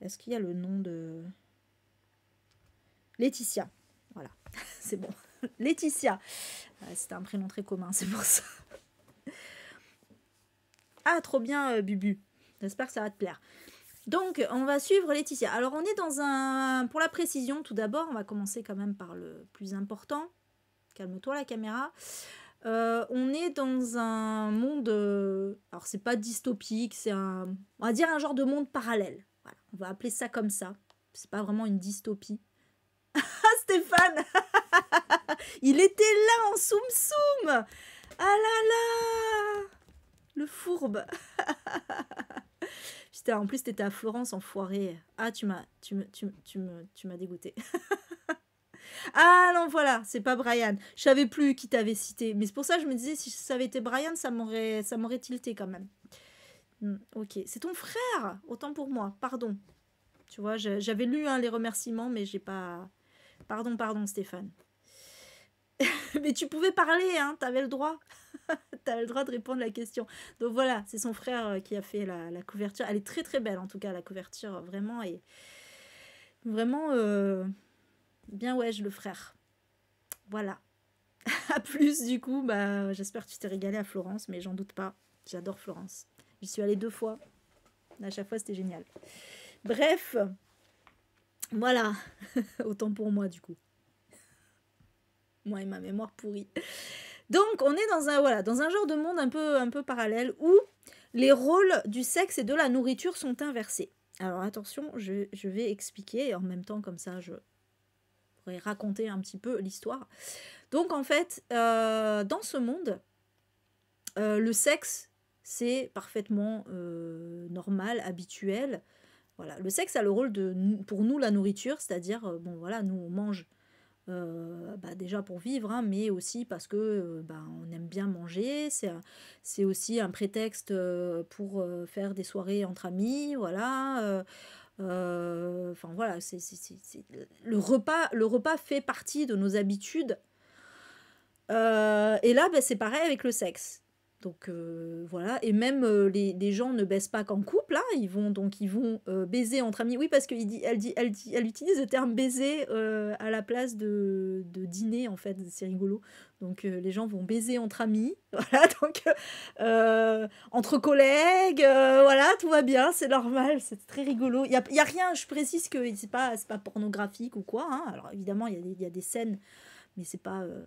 Est-ce qu'il y a le nom de... Laetitia. Voilà, c'est bon. Laetitia. Ouais, c'était un prénom très commun, c'est pour ça. Ah, trop bien, euh, Bubu. J'espère que ça va te plaire. Donc, on va suivre Laetitia. Alors, on est dans un... Pour la précision, tout d'abord, on va commencer quand même par le plus important. Calme-toi, la caméra. Euh, on est dans un monde... Alors, c'est pas dystopique, c'est un... On va dire un genre de monde parallèle. Voilà, on va appeler ça comme ça. C'est pas vraiment une dystopie. Stéphane il était là en soum soum. Ah là là, le fourbe. Putain, en plus, t'étais à Florence, enfoiré. Ah, tu m'as tu me, tu, tu me, tu m'as dégoûté. Ah non, voilà, c'est pas Brian. Je savais plus qui t'avait cité. Mais c'est pour ça que je me disais, si ça avait été Brian, ça m'aurait ça m'aurait tilté quand même. Hmm, ok, c'est ton frère. Autant pour moi, pardon. Tu vois, j'avais lu hein, les remerciements, mais j'ai pas... Pardon, pardon, Stéphane. Mais tu pouvais parler, hein, t'avais le droit. T'avais le droit de répondre à la question. Donc voilà, c'est son frère qui a fait la, la couverture. Elle est très très belle, en tout cas, la couverture, vraiment. Et vraiment, euh... bien ouais, je le frère. Voilà. À plus, du coup, bah, j'espère que tu t'es régalé à Florence, mais j'en doute pas. J'adore Florence. J'y suis allée deux fois. À chaque fois, c'était génial. Bref, voilà, autant pour moi du coup. Moi et ma mémoire pourrie. Donc on est dans un, voilà, dans un genre de monde un peu, un peu parallèle où les rôles du sexe et de la nourriture sont inversés. Alors attention, je, je vais expliquer et en même temps comme ça je pourrais raconter un petit peu l'histoire. Donc en fait, euh, dans ce monde, euh, le sexe c'est parfaitement euh, normal, habituel. Voilà. Le sexe a le rôle de, pour nous, la nourriture, c'est-à-dire, bon voilà, nous on mange euh, bah, déjà pour vivre, hein, mais aussi parce que euh, bah, on aime bien manger, c'est aussi un prétexte euh, pour euh, faire des soirées entre amis, voilà. Euh, euh, enfin voilà, c'est, c'est, c'est, c'est, le repas, le repas fait partie de nos habitudes. Euh, et là, bah, c'est pareil avec le sexe. Donc euh, voilà, et même euh, les, les gens ne baissent pas qu'en couple, hein. Ils vont donc ils vont euh, baiser entre amis. Oui, parce qu'elle dit, elle dit, elle dit, elle utilise le terme baiser euh, à la place de, de dîner, en fait, c'est rigolo. Donc euh, les gens vont baiser entre amis, voilà, donc euh, entre collègues, euh, voilà, tout va bien, c'est normal, c'est très rigolo. Il n'y a, y a rien, je précise que c'est pas, c'est pas pornographique ou quoi, hein. Alors évidemment, il y, y a des scènes, mais c'est pas... Euh,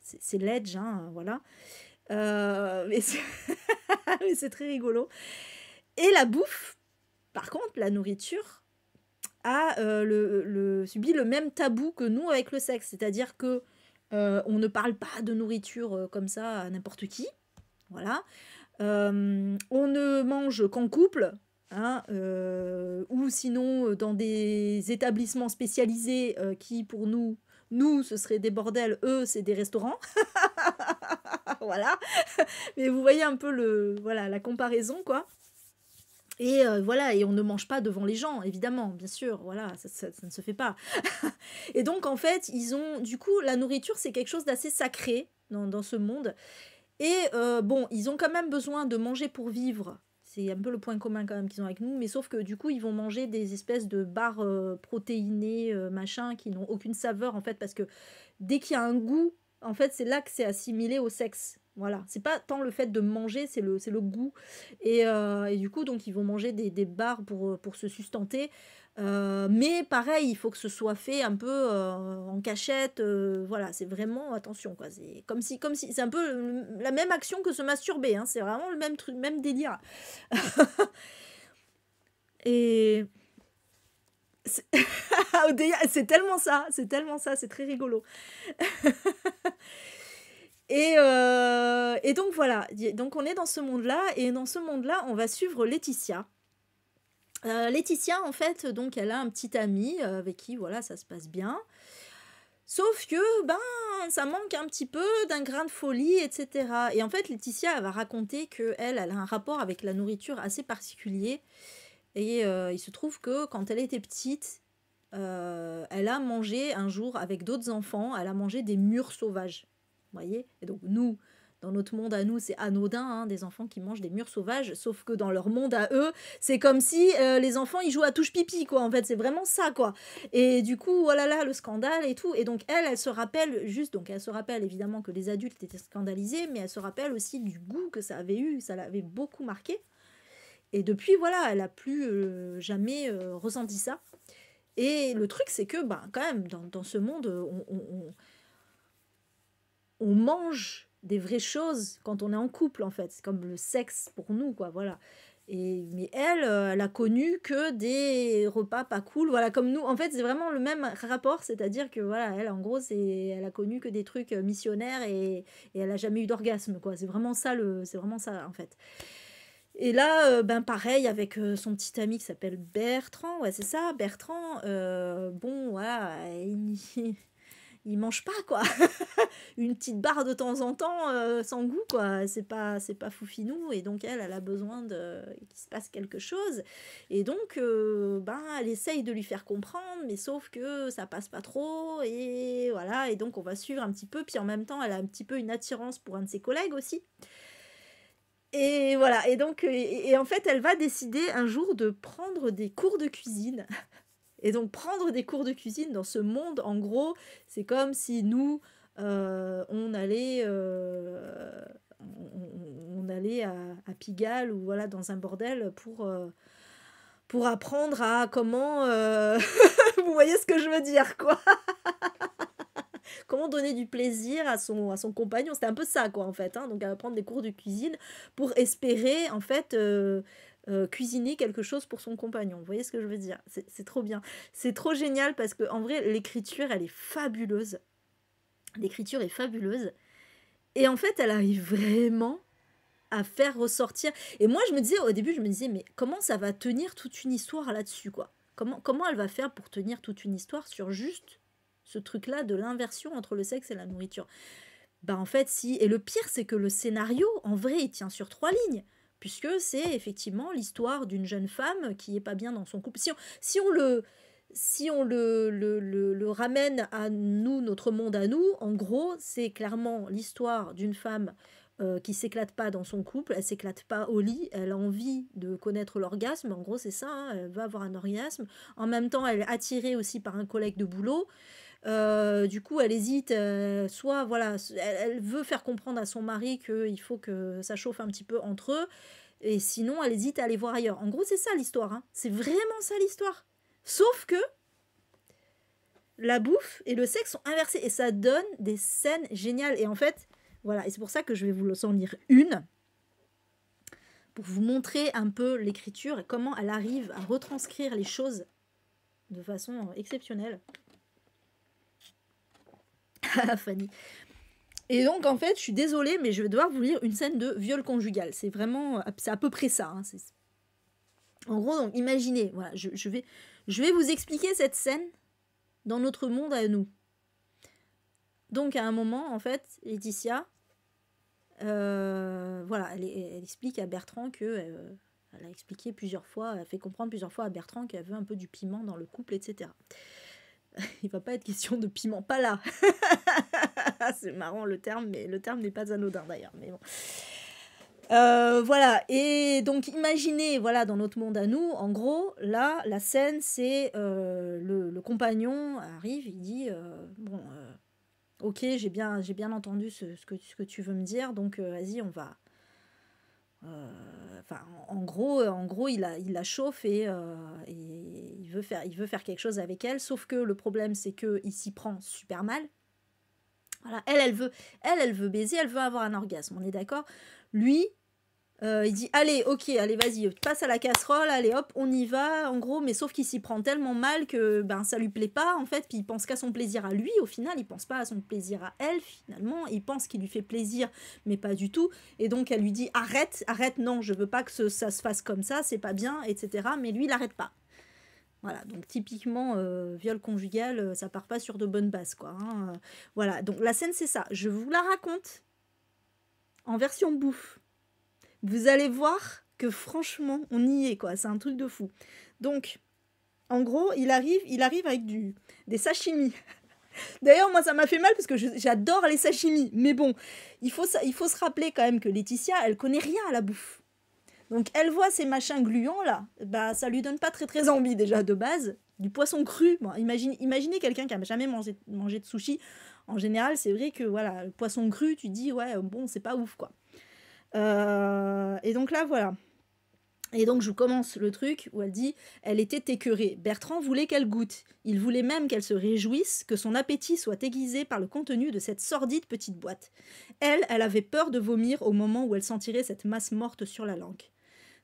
c'est ledge, hein, voilà. Euh, mais c'est très rigolo. Et la bouffe, par contre, la nourriture a euh, le, le, subi le même tabou que nous avec le sexe, c'est-à-dire que euh, on ne parle pas de nourriture euh, comme ça à n'importe qui, voilà. Euh, on ne mange qu'en couple, hein, euh, ou sinon dans des établissements spécialisés euh, qui pour nous nous ce serait des bordels, eux c'est des restaurants. Voilà, mais vous voyez un peu le, voilà, la comparaison, quoi. Et euh, voilà, et on ne mange pas devant les gens, évidemment, bien sûr, voilà, ça, ça, ça ne se fait pas. Et donc, en fait, ils ont, du coup, la nourriture, c'est quelque chose d'assez sacré dans, dans ce monde. Et euh, bon, ils ont quand même besoin de manger pour vivre. C'est un peu le point commun quand même qu'ils ont avec nous, mais sauf que du coup, ils vont manger des espèces de barres euh, protéinées, euh, machin, qui n'ont aucune saveur, en fait, parce que dès qu'il y a un goût, en fait, c'est là que c'est assimilé au sexe. Voilà. C'est pas tant le fait de manger, c'est le, c'est le goût. Et, euh, et du coup, donc, ils vont manger des, des barres pour, pour se sustenter. Euh, mais pareil, il faut que ce soit fait un peu euh, en cachette. Euh, voilà, c'est vraiment... Attention, quoi. C'est comme si... comme si, c'est un peu la même action que se masturber. Hein. C'est vraiment le même truc, même délire. Et... C'est tellement ça, c'est tellement ça, c'est très rigolo. Et, euh, et donc voilà, donc on est dans ce monde-là, et dans ce monde-là, on va suivre Laetitia. Euh, Laetitia, en fait, donc elle a un petit ami avec qui, voilà, ça se passe bien. Sauf que, ben, ça manque un petit peu d'un grain de folie, et cetera. Et en fait, Laetitia, elle va raconter qu'elle, elle a un rapport avec la nourriture assez particulier. Et euh, il se trouve que quand elle était petite, euh, elle a mangé un jour avec d'autres enfants, elle a mangé des mûres sauvages. Vous voyez? Et donc, nous, dans notre monde à nous, c'est anodin, hein, des enfants qui mangent des mûres sauvages. Sauf que dans leur monde à eux, c'est comme si euh, les enfants, ils jouent à touche-pipi, quoi. En fait, c'est vraiment ça, quoi. Et du coup, oh là là, le scandale et tout. Et donc, elle, elle se rappelle juste... Donc, elle se rappelle évidemment que les adultes étaient scandalisés, mais elle se rappelle aussi du goût que ça avait eu. Ça l'avait beaucoup marqué. Et depuis, voilà, elle n'a plus euh, jamais euh, ressenti ça. Et le truc, c'est que, ben, quand même, dans, dans ce monde, on, on, on, on mange... des vraies choses quand on est en couple, en fait. C'est comme le sexe pour nous, quoi, voilà. Et, mais elle, elle a connu que des repas pas cool, voilà, comme nous. En fait, c'est vraiment le même rapport, c'est-à-dire que, voilà, elle, en gros, elle a connu que des trucs missionnaires et, et elle n'a jamais eu d'orgasme, quoi. C'est vraiment ça, le, c'est vraiment ça, en fait. Et là, ben, pareil, avec son petit ami qui s'appelle Bertrand, ouais, c'est ça, Bertrand, euh, bon, voilà, il... il mange pas, quoi. Une petite barre de temps en temps, euh, sans goût, quoi. C'est pas, c'est pas foufinou. Et donc, elle, elle a besoin de... qu'il se passe quelque chose. Et donc, euh, ben, elle essaye de lui faire comprendre, mais sauf que ça passe pas trop. Et voilà. Et donc, on va suivre un petit peu. Puis en même temps, elle a un petit peu une attirance pour un de ses collègues aussi. Et voilà. Et donc, et, et en fait, elle va décider un jour de prendre des cours de cuisine. Et donc, prendre des cours de cuisine dans ce monde, en gros, c'est comme si nous, euh, on allait, euh, on, on allait à, à Pigalle ou voilà, dans un bordel pour, euh, pour apprendre à comment... Euh... Vous voyez ce que je veux dire, quoi. Comment donner du plaisir à son, à son compagnon. C'était un peu ça, quoi, en fait. Hein. Donc, elle va prendre des cours de cuisine pour espérer, en fait... Euh, Euh, cuisiner quelque chose pour son compagnon. Vous voyez ce que je veux dire? C'est trop bien. C'est trop génial parce que en vrai, l'écriture, elle est fabuleuse. L'écriture est fabuleuse. Et en fait, elle arrive vraiment à faire ressortir. Et moi, je me disais, au début, je me disais, mais comment ça va tenir toute une histoire là-dessus, quoi? Comment, comment elle va faire pour tenir toute une histoire sur juste ce truc-là de l'inversion entre le sexe et la nourriture? Bah, en fait, si. Et le pire, c'est que le scénario, en vrai, il tient sur trois lignes. Puisque c'est effectivement l'histoire d'une jeune femme qui n'est pas bien dans son couple. Si on, si on, le, si on le, le, le, le ramène à nous, notre monde à nous, en gros, c'est clairement l'histoire d'une femme euh, qui ne s'éclate pas dans son couple, elle ne s'éclate pas au lit, elle a envie de connaître l'orgasme, en gros c'est ça, hein, elle va avoir un orgasme. En même temps, elle est attirée aussi par un collègue de boulot. Euh, du coup, elle hésite, euh, soit voilà, elle, elle veut faire comprendre à son mari qu'il faut que ça chauffe un petit peu entre eux, et sinon elle hésite à aller voir ailleurs. En gros, c'est ça l'histoire, hein. C'est vraiment ça l'histoire. Sauf que la bouffe et le sexe sont inversés, et ça donne des scènes géniales. Et en fait, voilà, et c'est pour ça que je vais vous en lire une, pour vous montrer un peu l'écriture et comment elle arrive à retranscrire les choses de façon exceptionnelle. Fanny. Et donc en fait, je suis désolée, mais je vais devoir vous lire une scène de viol conjugal. C'est vraiment, c'est à peu près ça. Hein. En gros, donc imaginez, voilà, je, je vais, je vais vous expliquer cette scène dans notre monde à nous. Donc à un moment, en fait, Laetitia, euh, voilà, elle, elle explique à Bertrand que, euh, elle a expliqué plusieurs fois, elle a fait comprendre plusieurs fois à Bertrand qu'elle veut un peu du piment dans le couple, et cetera. Il va pas être question de piment, pas là. C'est marrant le terme, mais le terme n'est pas anodin d'ailleurs. Mais bon, euh, voilà. Et donc imaginez, voilà, dans notre monde à nous, en gros, là, la scène, c'est euh, le, le compagnon arrive, il dit euh, bon, euh, ok, j'ai bien, j'ai bien entendu ce, ce que ce que tu veux me dire, donc euh, vas-y, on va. Euh, enfin, en gros, en gros, il la, il la chauffe et, euh, et il veut faire, il veut faire quelque chose avec elle. Sauf que le problème, c'est que il s'y prend super mal. Voilà, elle, elle veut, elle, elle veut baiser, elle veut avoir un orgasme. On est d'accord. Lui, Euh, il dit, allez, ok, allez, vas-y, passe à la casserole, allez, hop, on y va, en gros, mais sauf qu'il s'y prend tellement mal que ben, ça lui plaît pas, en fait, puis il pense qu'à son plaisir à lui, au final, il pense pas à son plaisir à elle, finalement, il pense qu'il lui fait plaisir, mais pas du tout, et donc elle lui dit, arrête, arrête, non, je veux pas que ce, ça se fasse comme ça, c'est pas bien, et cetera, mais lui, il arrête pas. Voilà, donc typiquement, euh, viol conjugal, ça part pas sur de bonnes bases, quoi. Hein. Voilà, donc la scène, c'est ça. Je vous la raconte en version bouffe. Vous allez voir que franchement, on y est, quoi. C'est un truc de fou. Donc, en gros, il arrive, il arrive avec du, des sashimi. D'ailleurs, moi, ça m'a fait mal parce que j'adore les sashimi. Mais bon, il faut, il faut se rappeler quand même que Laetitia, elle connaît rien à la bouffe. Donc, elle voit ces machins gluants, là, bah, ça lui donne pas très très envie, déjà, de base. Du poisson cru, bon, imagine, imaginez quelqu'un qui n'a jamais mangé, mangé de sushi. En général, c'est vrai que, voilà, le poisson cru, tu dis, ouais, bon, c'est pas ouf, quoi. Euh, et donc là, voilà. Et donc, je commence le truc où elle dit, elle était écœurée. Bertrand voulait qu'elle goûte. Il voulait même qu'elle se réjouisse, que son appétit soit aiguisé par le contenu de cette sordide petite boîte. Elle, elle avait peur de vomir au moment où elle sentirait cette masse morte sur la langue.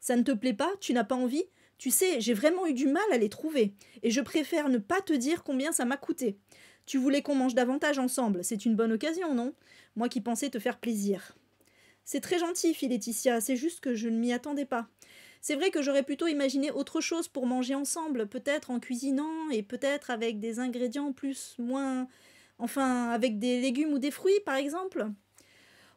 Ça ne te plaît pas? Tu n'as pas envie? Tu sais, j'ai vraiment eu du mal à les trouver. Et je préfère ne pas te dire combien ça m'a coûté. Tu voulais qu'on mange davantage ensemble. C'est une bonne occasion, non? Moi qui pensais te faire plaisir. C'est très gentil, fit Laetitia. C'est juste que je ne m'y attendais pas. C'est vrai que j'aurais plutôt imaginé autre chose pour manger ensemble. Peut-être en cuisinant et peut-être avec des ingrédients plus, moins... Enfin, avec des légumes ou des fruits, par exemple.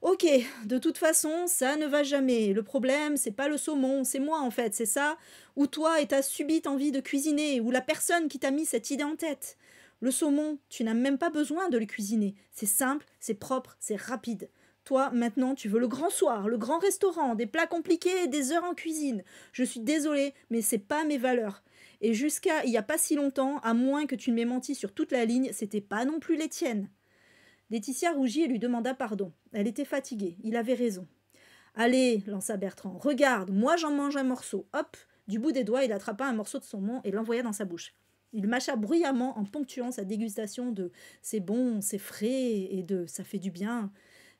Ok, de toute façon, ça ne va jamais. Le problème, c'est pas le saumon, c'est moi en fait, c'est ça. Ou toi et ta subite envie de cuisiner, ou la personne qui t'a mis cette idée en tête. Le saumon, tu n'as même pas besoin de le cuisiner. C'est simple, c'est propre, c'est rapide. Toi, maintenant, tu veux le grand soir, le grand restaurant, des plats compliqués et des heures en cuisine. Je suis désolée, mais c'est pas mes valeurs. Et jusqu'à il n'y a pas si longtemps, à moins que tu ne m'aies menti sur toute la ligne, c'était pas non plus les tiennes. Laetitia rougit et lui demanda pardon. Elle était fatiguée. Il avait raison. « Allez, lança Bertrand, regarde, moi j'en mange un morceau. » Hop, du bout des doigts, il attrapa un morceau de saumon et l'envoya dans sa bouche. Il mâcha bruyamment en ponctuant sa dégustation de « c'est bon, c'est frais » et de « ça fait du bien ».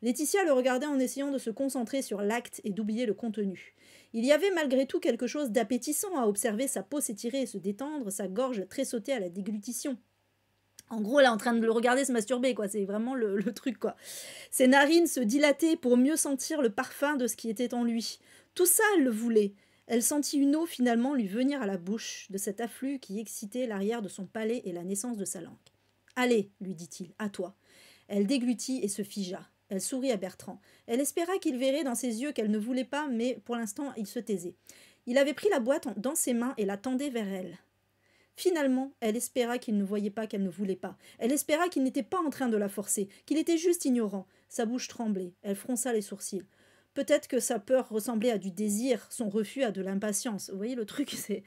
Laetitia le regardait en essayant de se concentrer sur l'acte et d'oublier le contenu. Il y avait malgré tout quelque chose d'appétissant à observer sa peau s'étirer et se détendre, sa gorge tressauter à la déglutition. En gros, là, en train de le regarder se masturber, quoi. C'est vraiment le, le truc, quoi. Ses narines se dilataient pour mieux sentir le parfum de ce qui était en lui. Tout ça, elle le voulait. Elle sentit une eau, finalement, lui venir à la bouche de cet afflux qui excitait l'arrière de son palais et la naissance de sa langue. « Allez, lui dit-il, à toi. » Elle déglutit et se figea. Elle sourit à Bertrand. Elle espéra qu'il verrait dans ses yeux qu'elle ne voulait pas, mais pour l'instant, il se taisait. Il avait pris la boîte dans ses mains et la tendait vers elle. Finalement, elle espéra qu'il ne voyait pas qu'elle ne voulait pas. Elle espéra qu'il n'était pas en train de la forcer, qu'il était juste ignorant. Sa bouche tremblait, elle fronça les sourcils. Peut-être que sa peur ressemblait à du désir, son refus à de l'impatience. Vous voyez le truc, c'est...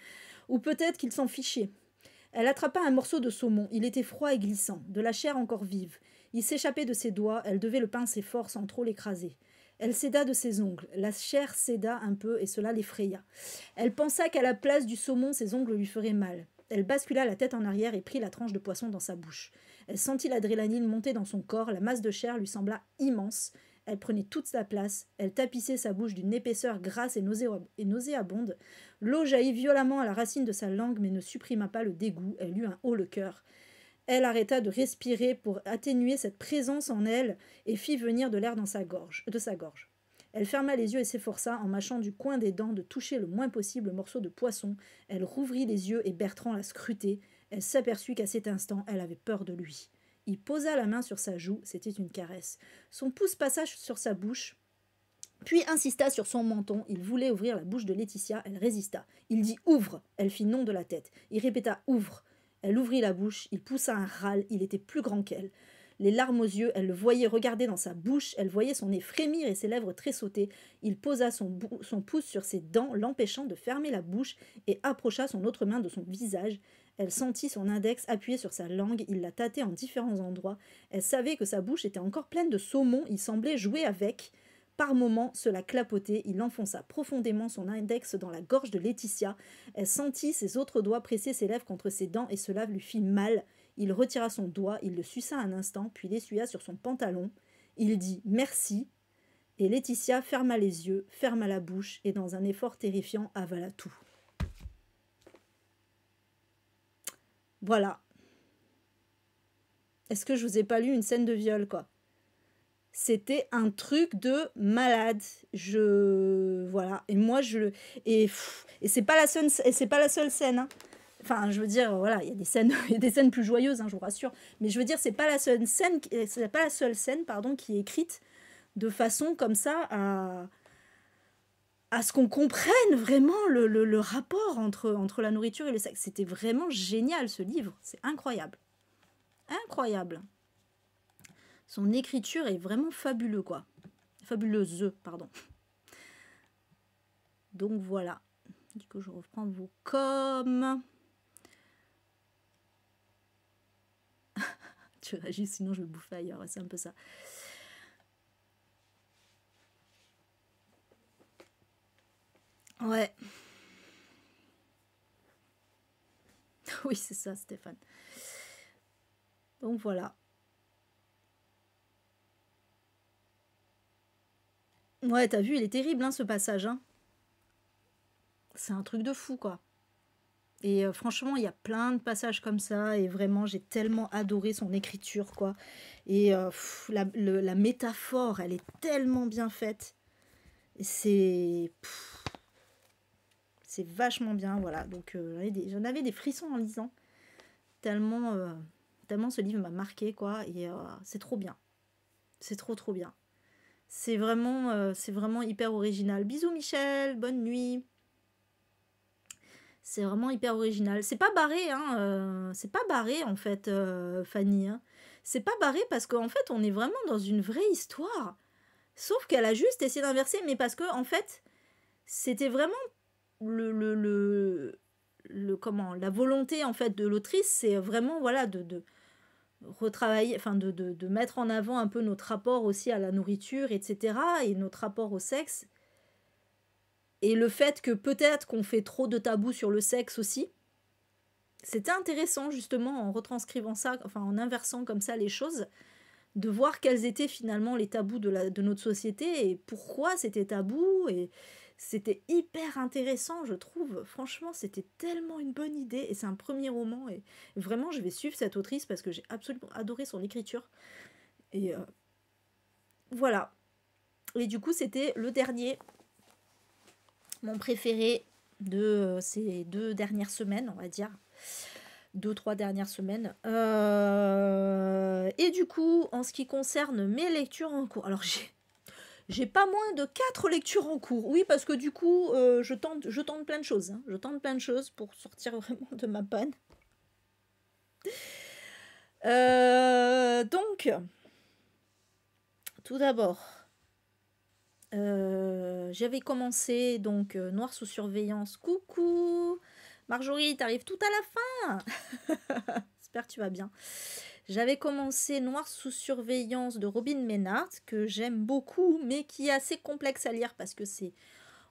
Ou peut-être qu'il s'en fichait. Elle attrapa un morceau de saumon, il était froid et glissant, de la chair encore vive. Il s'échappait de ses doigts, elle devait le pincer fort sans trop l'écraser. Elle céda de ses ongles. La chair céda un peu et cela l'effraya. Elle pensa qu'à la place du saumon, ses ongles lui feraient mal. Elle bascula la tête en arrière et prit la tranche de poisson dans sa bouche. Elle sentit l'adrénaline monter dans son corps, la masse de chair lui sembla immense. Elle prenait toute sa place, elle tapissait sa bouche d'une épaisseur grasse et nauséabonde. L'eau jaillit violemment à la racine de sa langue mais ne supprima pas le dégoût, elle eut un haut le cœur. Elle arrêta de respirer pour atténuer cette présence en elle et fit venir de l'air dans sa gorge, de sa gorge. Elle ferma les yeux et s'efforça, en mâchant du coin des dents, de toucher le moins possible le morceau de poisson. Elle rouvrit les yeux et Bertrand la scrutait. Elle s'aperçut qu'à cet instant, elle avait peur de lui. Il posa la main sur sa joue, c'était une caresse. Son pouce passa sur sa bouche, puis insista sur son menton. Il voulait ouvrir la bouche de Laetitia, elle résista. Il dit « Ouvre !» Elle fit non de la tête. Il répéta « Ouvre !» Elle ouvrit la bouche, il poussa un râle, il était plus grand qu'elle. Les larmes aux yeux, elle le voyait regarder dans sa bouche, elle voyait son nez frémir et ses lèvres tressauter. Il posa son, son pouce sur ses dents, l'empêchant de fermer la bouche, et approcha son autre main de son visage. Elle sentit son index appuyé sur sa langue, il la tâtait en différents endroits. Elle savait que sa bouche était encore pleine de saumon, il semblait jouer avec. Par moments, cela clapotait, il enfonça profondément son index dans la gorge de Laetitia. Elle sentit ses autres doigts presser ses lèvres contre ses dents et cela lui fit mal. Il retira son doigt, il le suça un instant, puis l'essuya sur son pantalon. Il dit « merci » et Laetitia ferma les yeux, ferma la bouche et dans un effort terrifiant avala tout. Voilà. Est-ce que je vous ai pas lu une scène de viol, quoi? C'était un truc de malade. Je... Voilà. Et moi, je... Et, pff, et c'est pas la seule, c'est pas la seule scène, hein. Enfin, je veux dire, voilà, il y a des scènes, il y a des scènes plus joyeuses, hein, je vous rassure. Mais je veux dire, c'est pas la seule scène, c'est pas la seule scène, pardon, qui est écrite de façon comme ça à, à ce qu'on comprenne vraiment le, le, le rapport entre, entre la nourriture et le sexe. C'était vraiment génial, ce livre. C'est incroyable. Incroyable. Son écriture est vraiment fabuleuse, quoi. Fabuleuse, pardon. Donc, voilà. Du coup, je reprends vos coms. Tu réagis, sinon je vais bouffer ailleurs. C'est un peu ça. Ouais. Oui, c'est ça, Stéphane. Donc, voilà. Ouais, t'as vu, il est terrible, hein, ce passage, hein. C'est un truc de fou, quoi. Et euh, franchement, il y a plein de passages comme ça. Et vraiment, j'ai tellement adoré son écriture, quoi. Et euh, pff, la, le, la métaphore, elle est tellement bien faite. C'est... C'est vachement bien, voilà. Donc, euh, j'en avais des frissons en lisant. Tellement, euh, tellement ce livre m'a marqué, quoi. Et euh, c'est trop bien. C'est trop, trop bien. C'est vraiment, euh, c'est vraiment hyper original. Bisous, Michel. Bonne nuit. C'est vraiment hyper original. C'est pas barré, hein. Euh, c'est pas barré, en fait, euh, Fanny. Hein. C'est pas barré parce qu'en fait, on est vraiment dans une vraie histoire. Sauf qu'elle a juste essayé d'inverser. Mais parce que, en fait, c'était vraiment le, le, le, le... Comment... La volonté, en fait, de l'autrice, c'est vraiment, voilà, de... de retravailler, enfin de, de, de mettre en avant un peu notre rapport aussi à la nourriture, et cetera, et notre rapport au sexe. Et le fait que peut-être qu'on fait trop de tabous sur le sexe aussi. C'était intéressant, justement, en retranscrivant ça, enfin en inversant comme ça les choses, de voir quels étaient finalement les tabous de, la, de notre société et pourquoi c'était tabou. Et c'était hyper intéressant, je trouve. Franchement, c'était tellement une bonne idée. Et c'est un premier roman. Et vraiment, je vais suivre cette autrice parce que j'ai absolument adoré son écriture. Et euh, voilà. Et du coup, c'était le dernier... Mon préféré de ces deux dernières semaines, on va dire. Deux, trois dernières semaines. Euh... Et du coup, en ce qui concerne mes lectures en cours... Alors, j'ai j'ai pas moins de quatre lectures en cours. Oui, parce que du coup, euh, je, tente, je tente plein de choses. Hein. Je tente plein de choses pour sortir vraiment de ma panne. Euh... Donc, tout d'abord... Euh, j'avais commencé donc euh, Noir sous surveillance. Coucou Marjorie, t'arrives tout à la fin. J'espère que tu vas bien. J'avais commencé Noir sous surveillance de Robin Maynard, que j'aime beaucoup, mais qui est assez complexe à lire parce que c'est,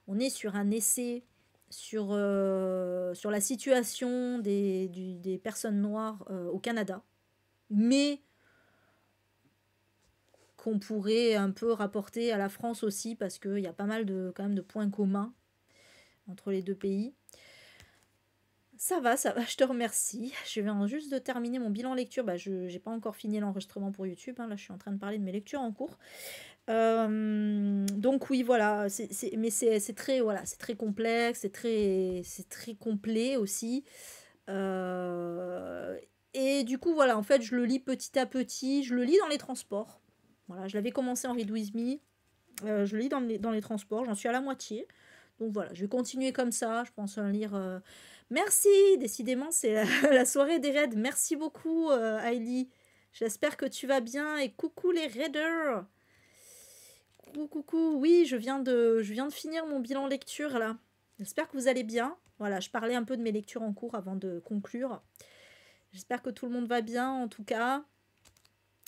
on est sur un essai sur, euh, sur la situation des, du, des personnes noires euh, au Canada, mais qu'on pourrait un peu rapporter à la France aussi, parce qu'il y a pas mal de, quand même de points communs entre les deux pays. Ça va, ça va, je te remercie. Je viens juste de terminer mon bilan lecture. Bah, je n'ai pas encore fini l'enregistrement pour YouTube. Hein. Là, je suis en train de parler de mes lectures en cours. Euh, donc oui, voilà. C'est, c'est, mais c'est très, voilà, c'est très complexe, c'est très, c'est très complet aussi. Euh, et du coup, voilà, en fait, je le lis petit à petit. Je le lis dans les transports. Voilà, je l'avais commencé en Read With Me, euh, je le lis dans les, dans les transports, j'en suis à la moitié. Donc voilà, je vais continuer comme ça, je pense en lire... Euh... Merci, décidément, c'est la, la soirée des raids. Merci beaucoup, euh, Hailey. J'espère que tu vas bien et coucou les raiders. Coucou, coucou, oui, je viens de, je viens de finir mon bilan lecture, là. J'espère que vous allez bien. Voilà, je parlais un peu de mes lectures en cours avant de conclure. J'espère que tout le monde va bien, en tout cas.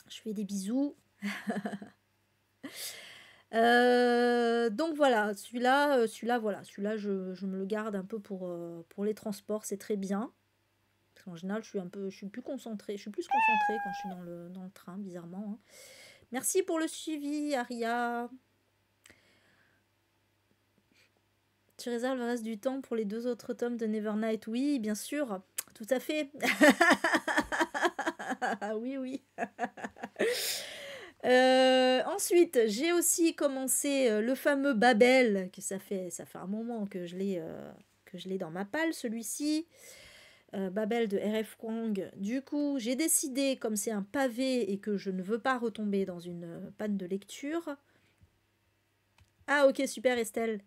Je fais des bisous. euh, donc voilà, celui-là, celui-là, voilà, celui-là, je, je me le garde un peu pour, euh, pour les transports, c'est très bien. Parce qu'en général, je suis un peu, je suis plus concentrée, je suis plus concentrée quand je suis dans le, dans le train, bizarrement. Hein. Merci pour le suivi, Aria. Tu réserves le reste du temps pour les deux autres tomes de Nevernight? Oui, bien sûr, tout à fait. Oui, oui. Euh, ensuite, j'ai aussi commencé le fameux Babel, que ça fait, ça fait un moment que je l'ai euh, que je l'ai dans ma palle, celui-ci. Euh, Babel de R F Kwang. Du coup, j'ai décidé, comme c'est un pavé et que je ne veux pas retomber dans une panne de lecture... Ah, ok, super, Estelle.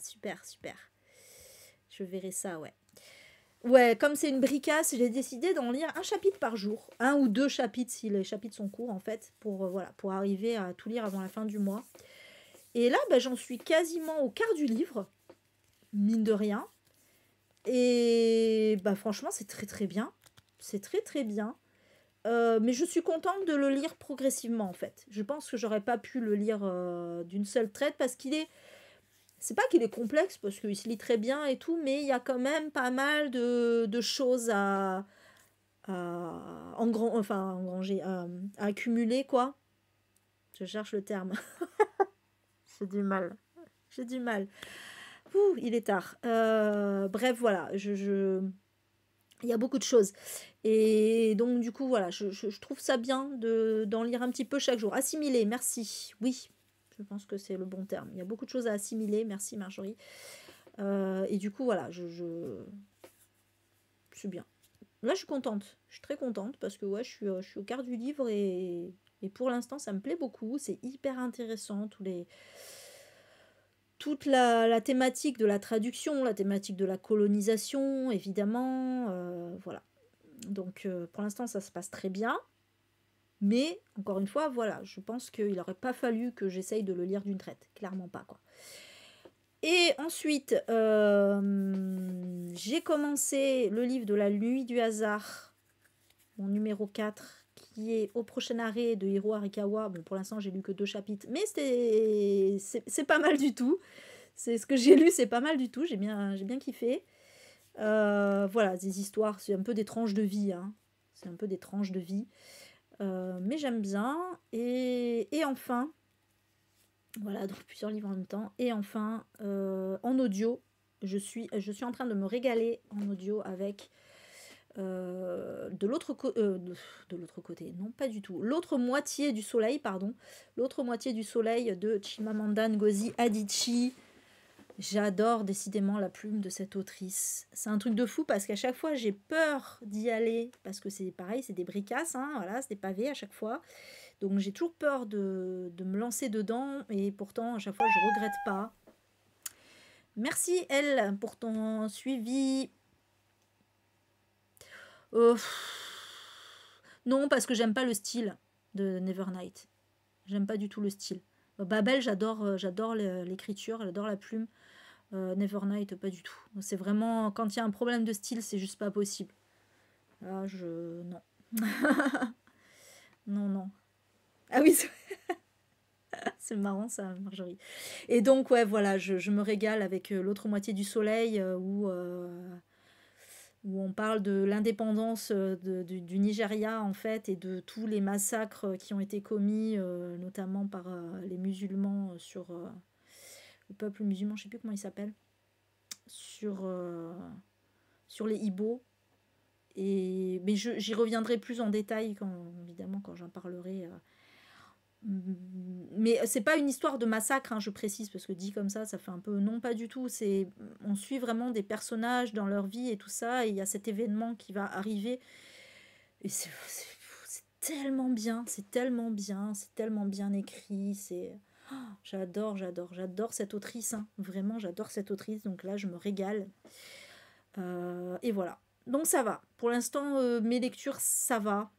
Super, super. Je verrai ça, ouais. Ouais, comme c'est une bricasse, j'ai décidé d'en lire un chapitre par jour. Un ou deux chapitres, si les chapitres sont courts, en fait, pour, euh, voilà, pour arriver à tout lire avant la fin du mois. Et là, bah, j'en suis quasiment au quart du livre, mine de rien. Et bah, franchement, c'est très, très bien. C'est très, très bien. Euh, mais je suis contente de le lire progressivement, en fait. Je pense que j'aurais pas pu le lire euh, d'une seule traite, parce qu'il est... C'est pas qu'il est complexe, parce qu'il se lit très bien et tout, mais il y a quand même pas mal de, de choses à, à engran... enfin, engranger, à, à accumuler, quoi. Je cherche le terme. J'ai du mal. J'ai du mal. Ouh, il est tard. Euh, bref, voilà, je, je... il y a beaucoup de choses. Et donc, du coup, voilà, je, je, je trouve ça bien de, d'en lire un petit peu chaque jour. Assimiler, merci. Oui. Je pense que c'est le bon terme. Il y a beaucoup de choses à assimiler. Merci Marjorie. Euh, et du coup, voilà, je, je... je suis bien. Là, je suis contente. Je suis très contente parce que ouais, je suis, je suis au quart du livre et, et pour l'instant, ça me plaît beaucoup. C'est hyper intéressant. Tous les... Toute la, la thématique de la traduction, la thématique de la colonisation, évidemment. Euh, voilà. Donc, euh, pour l'instant, ça se passe très bien. Mais, encore une fois, voilà, je pense qu'il n'aurait pas fallu que j'essaye de le lire d'une traite. Clairement pas, quoi. Et ensuite, euh, j'ai commencé le livre de la nuit du hasard, mon numéro quatre, qui est Au prochain arrêt de Hiro Arikawa. Bon, pour l'instant, j'ai lu que deux chapitres, mais c'est pas mal du tout. C'est ce que j'ai lu, c'est pas mal du tout. J'ai bien, j'ai bien kiffé. Euh, voilà, des histoires, c'est un peu des tranches de vie. Hein. C'est un peu des tranches de vie. Euh, mais j'aime bien, et, et enfin, voilà, donc plusieurs livres en même temps, et enfin, euh, en audio, je suis, je suis en train de me régaler en audio avec euh, de l'autre euh, de, de l'autre côté, non pas du tout, l'autre moitié du soleil, pardon, l'autre moitié du soleil de Chimamanda Ngozi Adichie. J'adore décidément la plume de cette autrice. C'est un truc de fou parce qu'à chaque fois, j'ai peur d'y aller. Parce que c'est pareil, c'est des bricasses, hein, voilà, c'est des pavés à chaque fois. Donc, j'ai toujours peur de, de me lancer dedans. Et pourtant, à chaque fois, je ne regrette pas. Merci, elle, pour ton suivi. Euh, non, parce que j'aime pas le style de Nevernight. J'aime pas du tout le style. Babel, j'adore j'adore l'écriture, j'adore la plume. Euh, Nevernight, pas du tout. C'est vraiment, quand il y a un problème de style, c'est juste pas possible. Là, je... Non. Non, non. Ah oui, c'est marrant ça, Marjorie. Et donc, ouais, voilà, je, je me régale avec l'autre moitié du soleil où, euh, où on parle de l'indépendance du, du Nigeria, en fait, et de tous les massacres qui ont été commis, euh, notamment par euh, les musulmans sur... Euh, le peuple musulman, je ne sais plus comment il s'appelle, sur, euh, sur les Ibo. Et, mais j'y reviendrai plus en détail, quand, évidemment, quand j'en parlerai. Euh. Mais c'est pas une histoire de massacre, hein, je précise, parce que dit comme ça, ça fait un peu... Non, pas du tout. On suit vraiment des personnages dans leur vie et tout ça, et il y a cet événement qui va arriver. Et c'est tellement bien, c'est tellement bien, c'est tellement bien écrit, c'est... Oh, j'adore, j'adore, j'adore cette autrice. Hein. Vraiment, j'adore cette autrice. Donc là, je me régale. Euh, et voilà. Donc ça va. Pour l'instant, euh, mes lectures, ça va.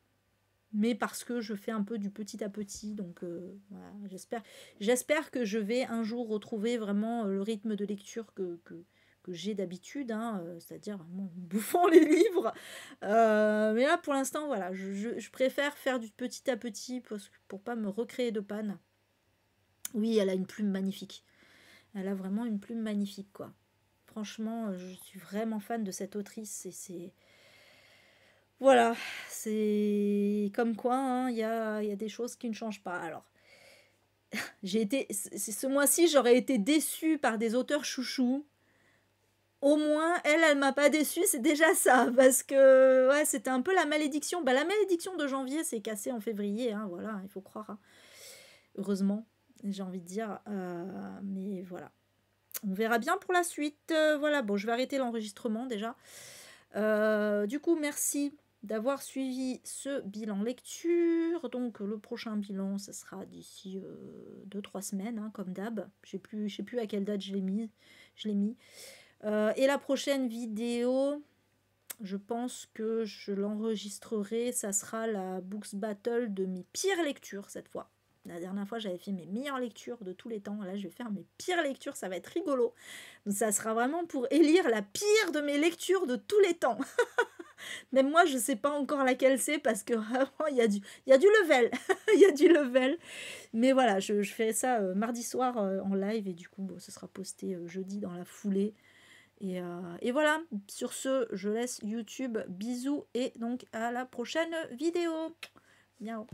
Mais parce que je fais un peu du petit à petit. Donc euh, voilà, j'espère. J'espère que je vais un jour retrouver vraiment le rythme de lecture que, que, que j'ai d'habitude. Hein, euh, c'est-à-dire vraiment en bouffant les livres. Euh, mais là, pour l'instant, voilà. Je, je, je préfère faire du petit à petit parce que, pour ne pas me recréer de panne. Oui, elle a une plume magnifique. Elle a vraiment une plume magnifique, quoi. Franchement, je suis vraiment fan de cette autrice. Et c'est... Voilà, c'est comme quoi, hein, y a, y a des choses qui ne changent pas. Alors, j'ai été, ce mois-ci, j'aurais été déçue par des auteurs chouchous. Au moins, elle, elle m'a pas déçue, c'est déjà ça, parce que ouais, c'était un peu la malédiction. Bah, la malédiction de janvier s'est cassée en février, hein, voilà, il faut croire. Hein. Heureusement, j'ai envie de dire, euh, mais voilà. On verra bien pour la suite, euh, voilà. Bon, je vais arrêter l'enregistrement déjà. Euh, du coup, merci d'avoir suivi ce bilan lecture. Donc, le prochain bilan, ça sera d'ici euh, deux trois semaines, hein, comme d'hab. Je ne sais plus à quelle date je l'ai mis. Je l'ai mis. Euh, et la prochaine vidéo, je pense que je l'enregistrerai, ça sera la Books Battle de mes pires lectures cette fois. La dernière fois, j'avais fait mes meilleures lectures de tous les temps. Là, je vais faire mes pires lectures, ça va être rigolo. Donc, ça sera vraiment pour élire la pire de mes lectures de tous les temps. Même moi, je ne sais pas encore laquelle c'est parce que vraiment, il y a du, y a du level. Il y a du level. Mais voilà, je, je fais ça euh, mardi soir euh, en live et du coup, bon, ce sera posté euh, jeudi dans la foulée. Et, euh, et voilà, sur ce, je laisse YouTube, bisous et donc à la prochaine vidéo. Miaou.